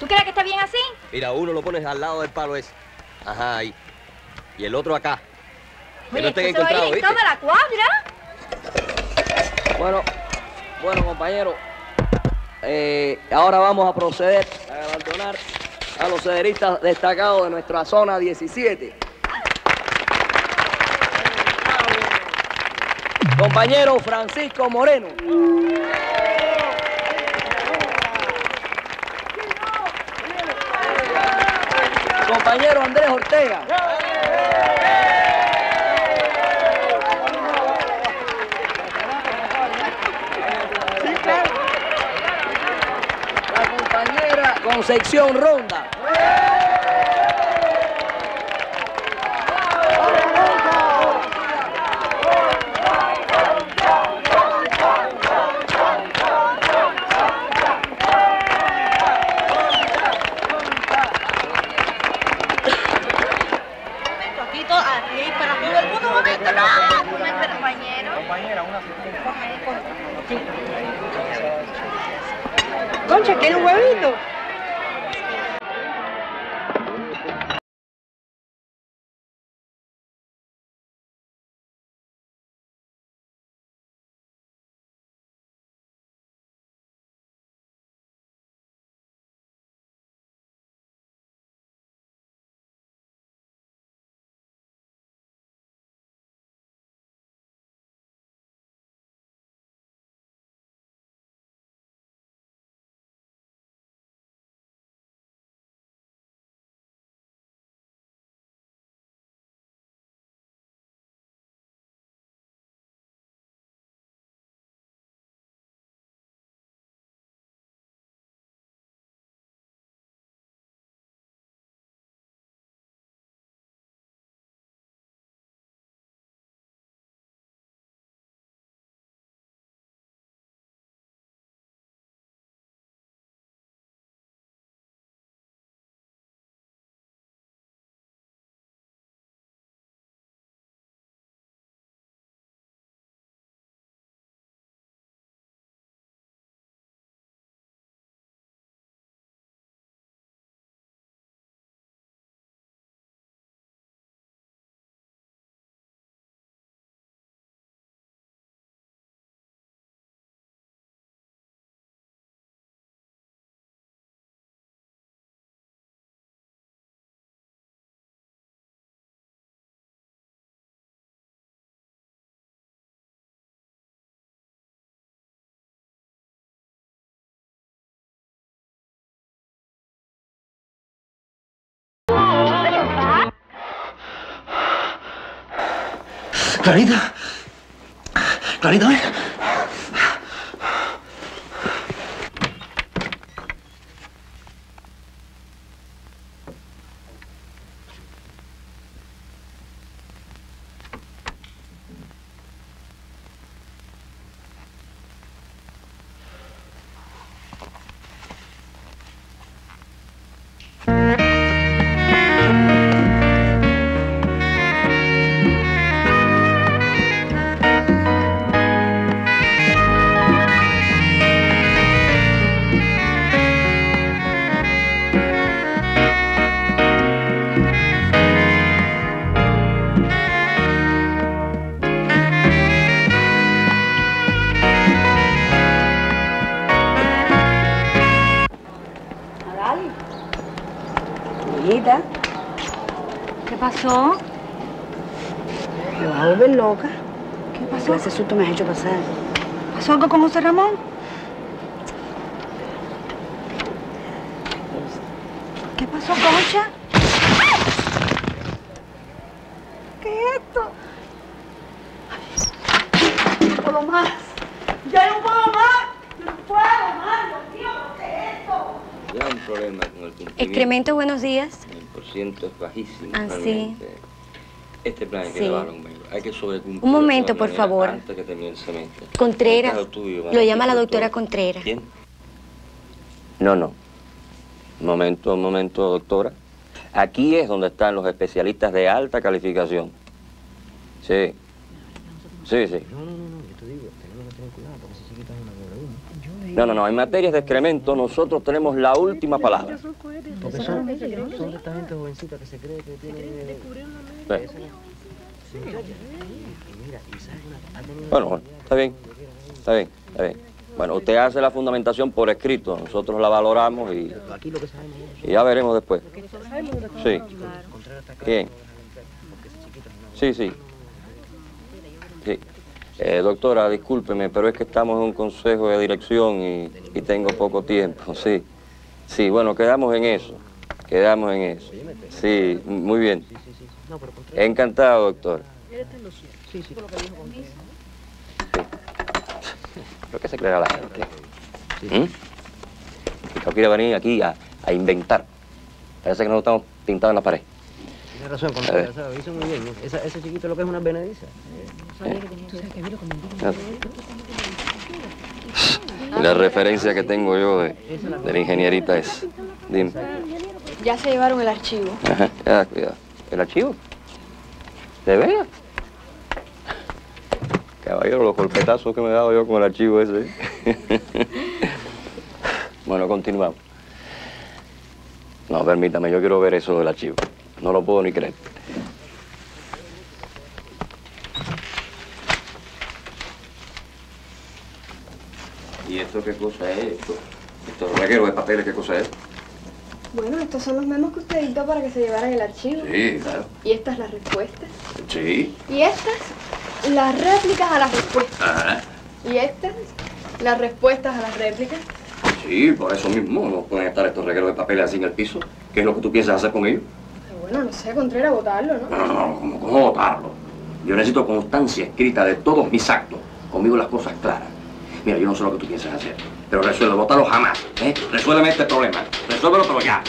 ¿Tú crees que está bien así? Mira, uno lo pones al lado del palo ese. Ajá, ahí. Y el otro acá. Que no te he encontrado, ¿viste? Toda la cuadra. Bueno, compañero. Ahora vamos a proceder a galardonar a los cederistas destacados de nuestra zona 17. Compañero Francisco Moreno. Compañero Andrés Ortega. Concepción Ronda. Clarita, Clarita, ven. pasó? Me vas a volver loca. ¿Qué pasó? Ese susto me has hecho pasar. ¿Pasó algo con José Ramón? ¿Qué pasó, Concha? ¿Qué es esto? Ay, no puedo más. ¡Ya no puedo más! ¡No puedo más! ¡Dios mío! ¿Qué es esto? Ya un problema con el cumplimiento. Excremento, buenos días. El porciento es bajísimo. Ah, realmente. Sí. Este plan hay que llevarlo conmigo. Hay que sobrecumplir. Un momento, por favor. Antes que termine el semestre. Contreras. Lo llama la doctora Contreras. ¿Quién? No, no. Un momento, doctora. Aquí es donde están los especialistas de alta calificación. Sí. Sí. No, yo te digo, tenemos que tener cuidado porque si quitas una por una. No, en materias de excremento nosotros tenemos la última palabra. Porque son de esta gente jovencita que se cree que tiene... Bueno, está bien. Bueno, usted hace la fundamentación por escrito, nosotros la valoramos y ya veremos después. Sí. Bien. Sí. Doctora, discúlpeme, pero es que estamos en un consejo de dirección y tengo poco tiempo, sí. Sí, bueno, quedamos en eso. Sí, muy bien. Encantado, doctora. Sí. ¿Pero qué se creerá la gente? No quiere venir aquí a inventar. Parece que nos estamos pintados en la pared. Tienes razón, Contreras, lo hizo muy bien. Ese chiquito lo que es una benediza. La referencia que tengo yo de la ingenierita es... Dime. Ya se llevaron el archivo. Ajá, cuidado. ¿El archivo? ¿De veras? Caballero, los golpetazos que me he dado yo con el archivo ese. Bueno, continuamos. No, permítame, yo quiero ver eso del archivo. No lo puedo ni creer. ¿Y esto qué cosa es? ¿Estos regueros de papeles qué cosa es? Bueno, estos son los memos que usted editó para que se llevaran el archivo. Sí, claro. ¿Y estas las respuestas? Sí. ¿Y estas? Las réplicas a las respuestas. Ajá. ¿Y estas? Las respuestas a las réplicas. Sí, por eso mismo. No pueden estar estos regueros de papel así en el piso. ¿Qué es lo que tú piensas hacer con ellos? Bueno, no sé, Contreras, votarlo, ¿no? No, ¿cómo votarlo? Yo necesito constancia escrita de todos mis actos. Conmigo las cosas claras. Mira, yo no sé lo que tú piensas hacer, pero resuelve, votarlo jamás, ¿eh? Resuélveme este problema. Resuélvelo, pero ya.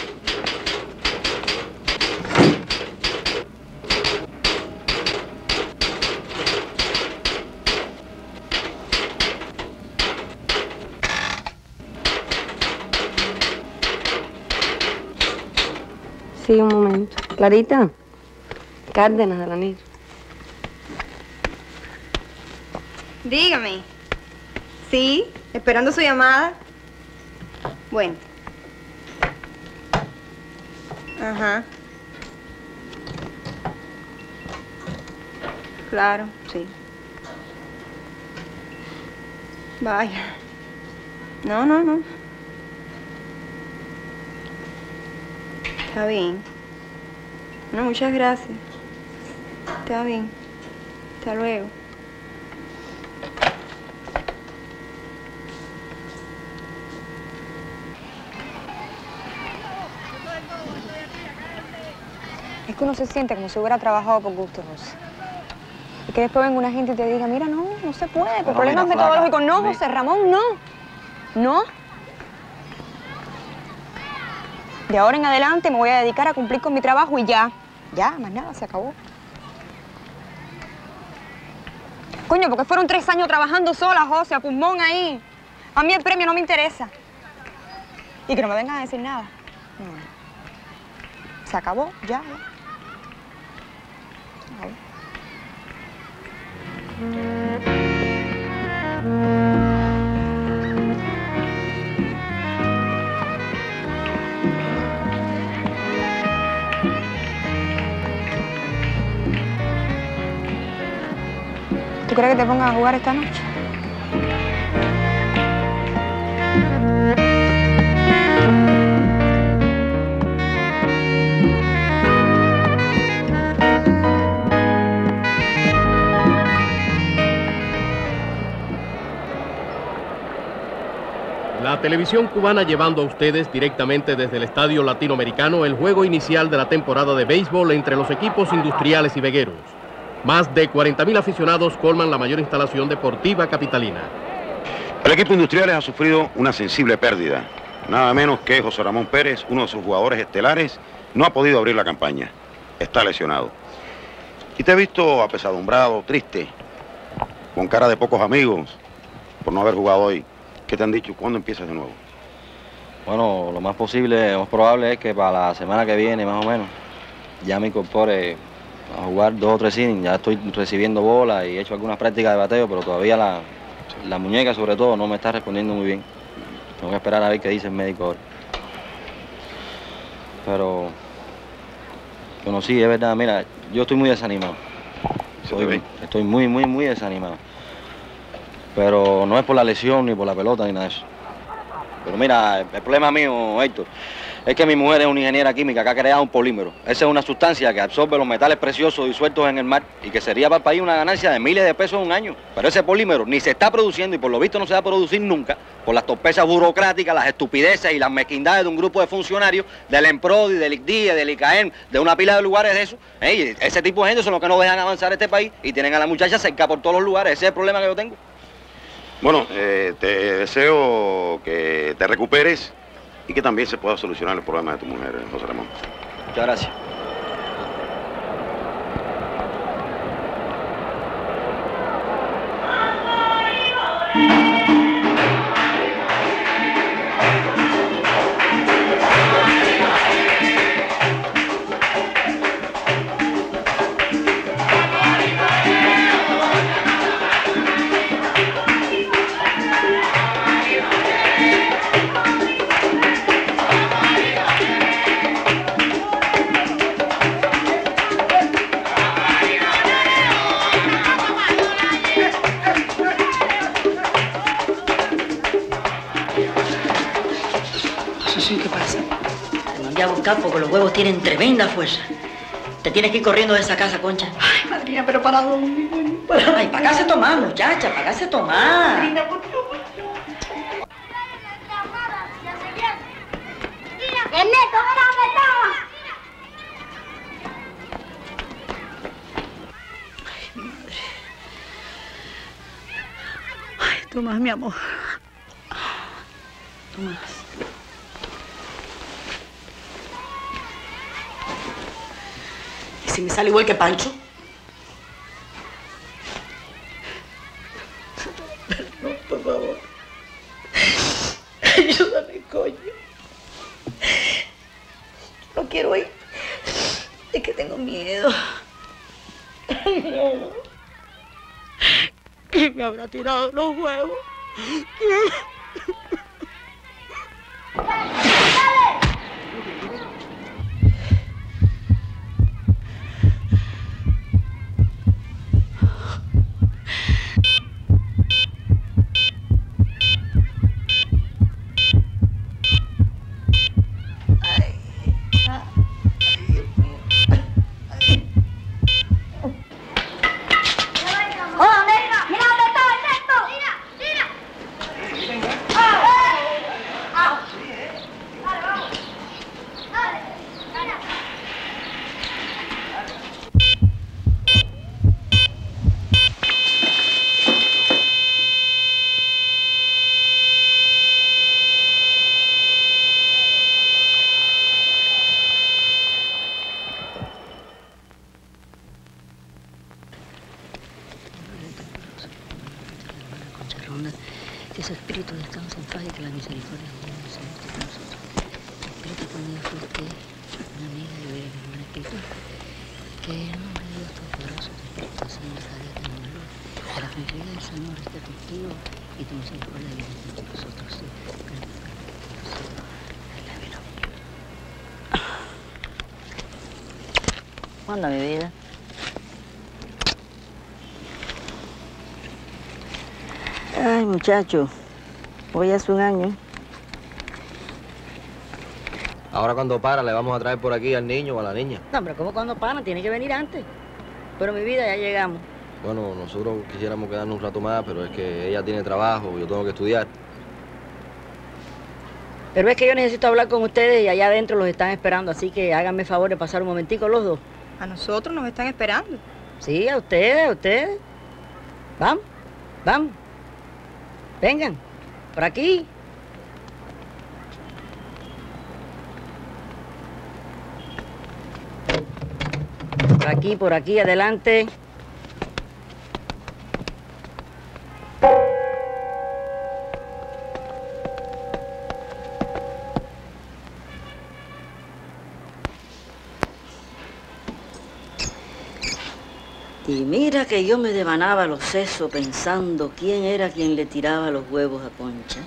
Sí, un momento. Clarita, Cárdenas de la NIF. Dígame. Sí, esperando su llamada. Bueno. Ajá. Claro, sí. Vaya. No. Está bien. No, muchas gracias. Está bien. Hasta luego. Es que uno se siente como si hubiera trabajado por gusto, José. Y que después venga una gente y te diga, mira, no se puede, por problemas metodológicos. No, José Ramón, no. De ahora en adelante me voy a dedicar a cumplir con mi trabajo y ya. Ya, más nada, se acabó. Coño, porque fueron 3 años trabajando sola, José, a pulmón ahí. A mí el premio no me interesa. Y que no me vengan a decir nada. No. Se acabó, ya. ¿Tú crees que te pongan a jugar esta noche? la televisión cubana llevando a ustedes directamente desde el Estadio Latinoamericano el juego inicial de la temporada de béisbol entre los equipos industriales y vegueros. Más de 40.000 aficionados colman la mayor instalación deportiva capitalina. El equipo Industriales ha sufrido una sensible pérdida. Nada menos que José Ramón Pérez, uno de sus jugadores estelares, no ha podido abrir la campaña. Está lesionado. Y te he visto apesadumbrado, triste, con cara de pocos amigos por no haber jugado hoy. ¿Qué te han dicho? ¿Cuándo empiezas de nuevo? Bueno, lo más posible, lo más probable es que para la semana que viene, más o menos, ya me incorpore a jugar 2 o 3 innings. Ya estoy recibiendo bolas y he hecho algunas prácticas de bateo, pero todavía la muñeca, sobre todo, no me está respondiendo muy bien. Tengo que esperar a ver qué dice el médico ahora. Pero, bueno, sí, es verdad, mira, yo estoy muy desanimado. Estoy muy desanimado. Pero no es por la lesión, ni por la pelota, ni nada de eso. Pero mira, el problema mío, Héctor, es que mi mujer es una ingeniera química que ha creado un polímero. Esa es una sustancia que absorbe los metales preciosos disueltos en el mar y que sería para el país una ganancia de miles de pesos en un año. Pero ese polímero ni se está produciendo y por lo visto no se va a producir nunca por las torpezas burocráticas, las estupideces y las mezquindades de un grupo de funcionarios del Emprodi, del ICDIE, del Icaem, de una pila de lugares de eso. Ese tipo de gente son los que no dejan avanzar este país y tienen a la muchacha cerca por todos los lugares. Ese es el problema que yo tengo. Bueno, te deseo que te recuperes y que también se pueda solucionar el problema de tu mujer, José Ramón. Muchas gracias. Porque los huevos tienen tremenda fuerza. Te tienes que ir corriendo de esa casa, Concha. Ay, madrina, pero ¿para dónde? Ay, para acá se toma, muchacha, para acá se toma. Madrina, por favor. Ay, madre. Ay, Tomás, mi amor. Tomás. Si me sale igual que Pancho. Perdón, por favor. Ayúdame, coño. No quiero ir. Es que tengo miedo. Miedo. ¿Quién me habrá tirado los huevos? Hola, mi vida. Ay, muchacho, hoy hace un año. Ahora cuando para le vamos a traer por aquí al niño o a la niña. No, pero ¿cómo cuando para? Tiene que venir antes. Pero mi vida, ya llegamos. Bueno, nosotros quisiéramos quedarnos un rato más, pero es que ella tiene trabajo, yo tengo que estudiar. Pero es que yo necesito hablar con ustedes y allá adentro los están esperando, así que háganme favor de pasar un momentico los dos. ¿A nosotros nos están esperando? Sí, a ustedes, a ustedes. Vamos, vamos. Vengan, por aquí. Por aquí, adelante. Y mira que yo me devanaba los sesos pensando quién era quien le tiraba los huevos a Concha.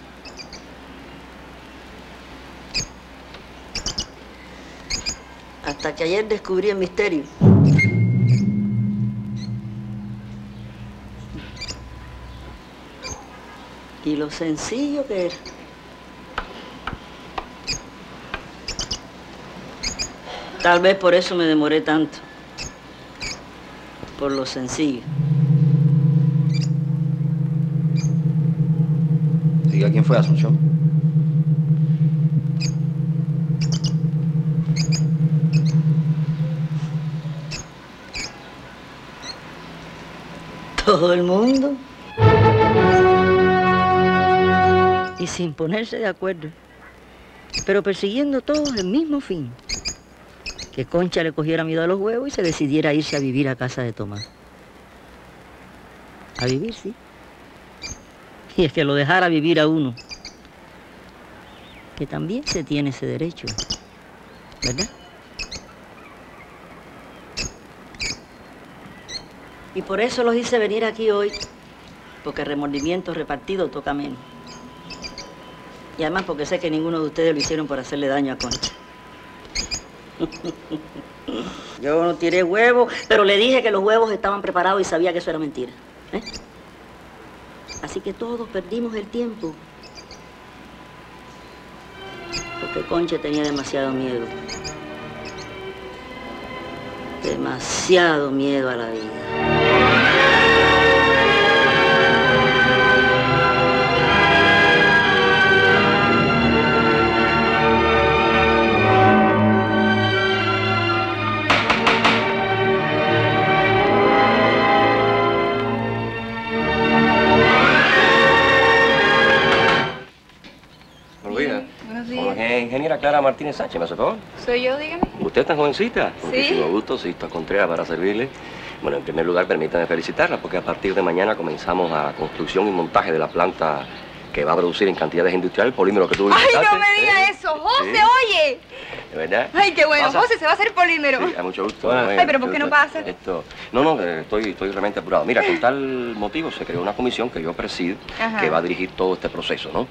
Hasta que ayer descubrí el misterio. Y lo sencillo que era. Tal vez por eso me demoré tanto. Por lo sencillo. Diga, ¿quién fue Asunción? Todo el mundo. Y sin ponerse de acuerdo, pero persiguiendo todos el mismo fin. Que Concha le cogiera miedo a los huevos y se decidiera irse a vivir a casa de Tomás. A vivir, sí. Y es que lo dejara vivir a uno. Que también se tiene ese derecho, ¿verdad? Y por eso los hice venir aquí hoy, porque remordimiento repartido toca menos. Y además porque sé que ninguno de ustedes lo hicieron por hacerle daño a Concha. Yo no tiré huevos, pero le dije que los huevos estaban preparados y sabía que eso era mentira. ¿Eh? Así que todos perdimos el tiempo. Porque Concha tenía demasiado miedo. Demasiado miedo a la vida. Ingeniera Clara Martínez Sánchez, ¿me hace favor? Soy yo, dígame. ¿Usted es tan jovencita? Sí. Con gusto, sí, estoy Contreras para servirle. Bueno, en primer lugar, permítanme felicitarla porque a partir de mañana comenzamos la construcción y montaje de la planta que va a producir en cantidades industriales el polímero que tú visitaste. ¡Ay, no me digas eso! ¡José, oye! ¿De verdad? ¡Ay, qué bueno! ¿Pasa? José, se va a hacer polímero. Sí, a mucho gusto. Bueno, ay, pero ¿por qué no pasa? Esto... No, estoy realmente apurado. Mira, con tal motivo se creó una comisión que yo presido, ajá, que va a dirigir todo este proceso, ¿no?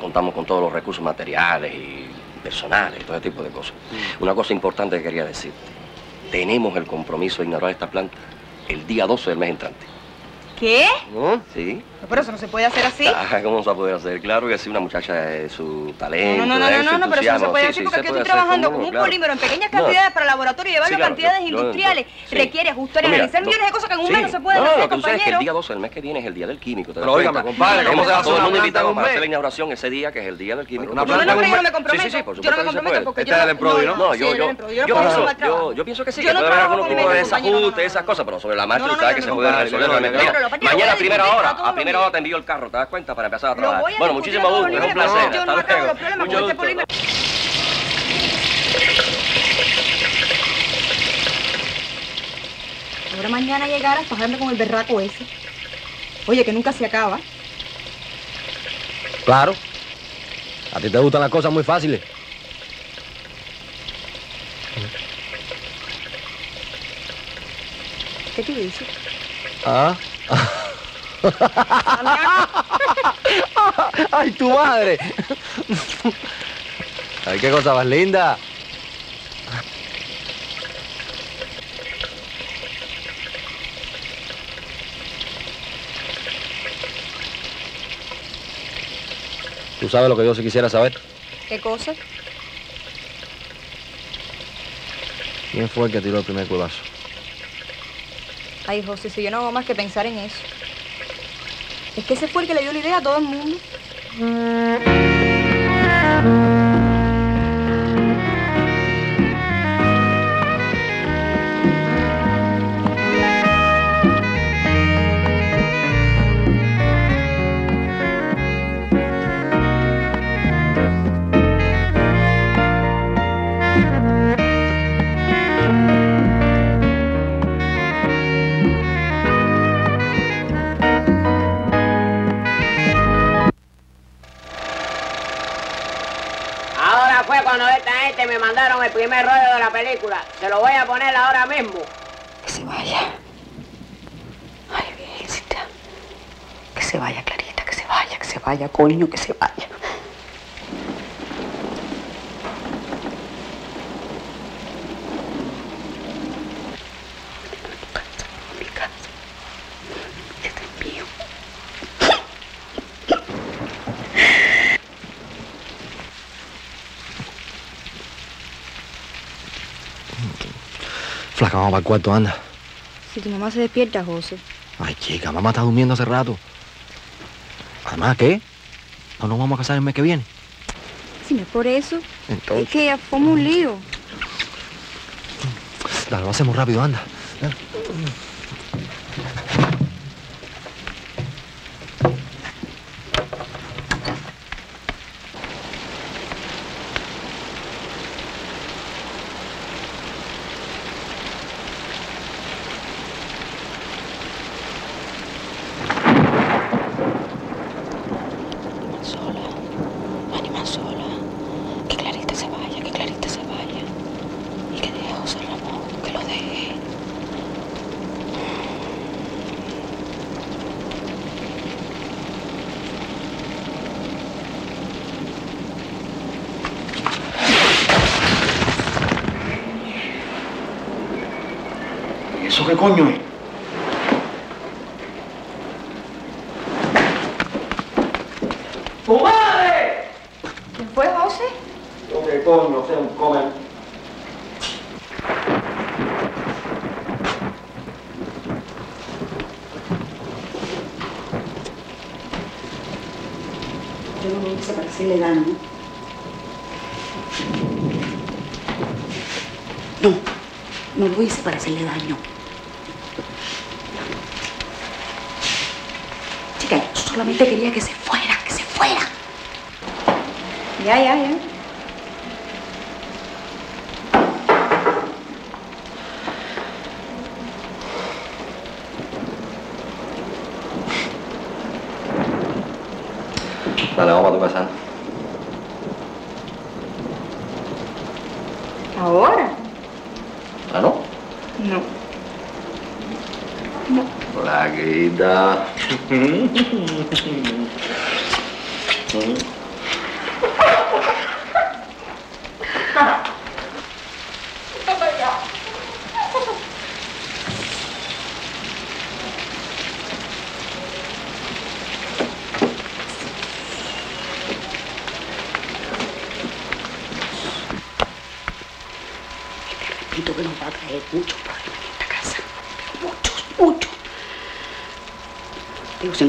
Contamos con todos los recursos materiales y personales, todo ese tipo de cosas. Una cosa importante que quería decirte. Tenemos el compromiso de inaugurar esta planta el día 12 del mes entrante. ¿Qué? ¿No? Sí. Pero eso no se puede hacer así. Ah, ¿cómo no se va a poder hacer? Claro que sí, una muchacha de su talento. No, pero eso no se puede hacer porque estoy trabajando con un polímero en pequeñas cantidades para laboratorio y llevarlo a cantidades industriales. Requiere justo realizar millones de cosas que en un mes no se pueden hacer, compañero. No, lo que tú sabes es que el día 12 del mes que viene es el día del químico. Pero óigame, compadre, ¿cómo se va a todo el mundo invitado para hacer la inauguración ese día que es el día del químico? No, pero yo no me comprometo. Yo no me comprometo porque yo... ¿Este es el Emprodi, no? No, yo pienso que sí, que puede haber algunos tipos de desajustes, esas cosas, pero sobre la marcha usted que se puede resolver. Mañana a primera hora te envío el carro, ¿te das cuenta? Para empezar a trabajar. Bueno, muchísimo gusto, es un placer. Hasta luego. Mucho gusto. Ahora mañana llegarás pajando con el berraco ese. Oye, que nunca se acaba. Claro. A ti te gustan las cosas muy fáciles. ¿Qué te dices? Ah. ¡Ay, tu madre! ¡Ay, qué cosa más linda! ¿Tú sabes lo que yo sí quisiera saber? ¿Qué cosa? ¿Quién fue el que tiró el primer cuevazo? Ay, José, si yo no hago más que pensar en eso. Es que ese fue el que le dio la idea a todo el mundo. el primer rollo de la película. Se lo voy a poner ahora mismo. Que se vaya. Ay, Virgencita. Que se vaya, Clarita, que se vaya, coño, que se vaya. Flaca, vamos para el cuarto, anda. Si tu mamá se despierta, José. Ay, chica, mamá está durmiendo hace rato. Además, ¿qué? ¿No nos vamos a casar el mes que viene? Si no es por eso, entonces... es que ya fue un lío. Dale, lo hacemos rápido, anda. ¿Qué coño es? ¡Tu madre! ¿Quién fue, José? Yo qué coño sé, un comer. Yo no me hice para decirle nada, ¿no? No, no lo hice para hacerle daño. Solamente quería que se fuera, que se fuera. Ya. Dale, vamos a tu casa. ¿Ahora? ¿Ah, no? No. Plaquita.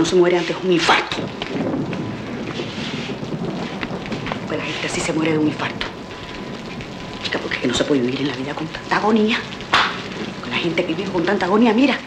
Se muere antes de un infarto. Pues la gente así se muere de un infarto. Chica, porque no se puede vivir en la vida con tanta agonía. Con la gente que vive con tanta agonía, mira.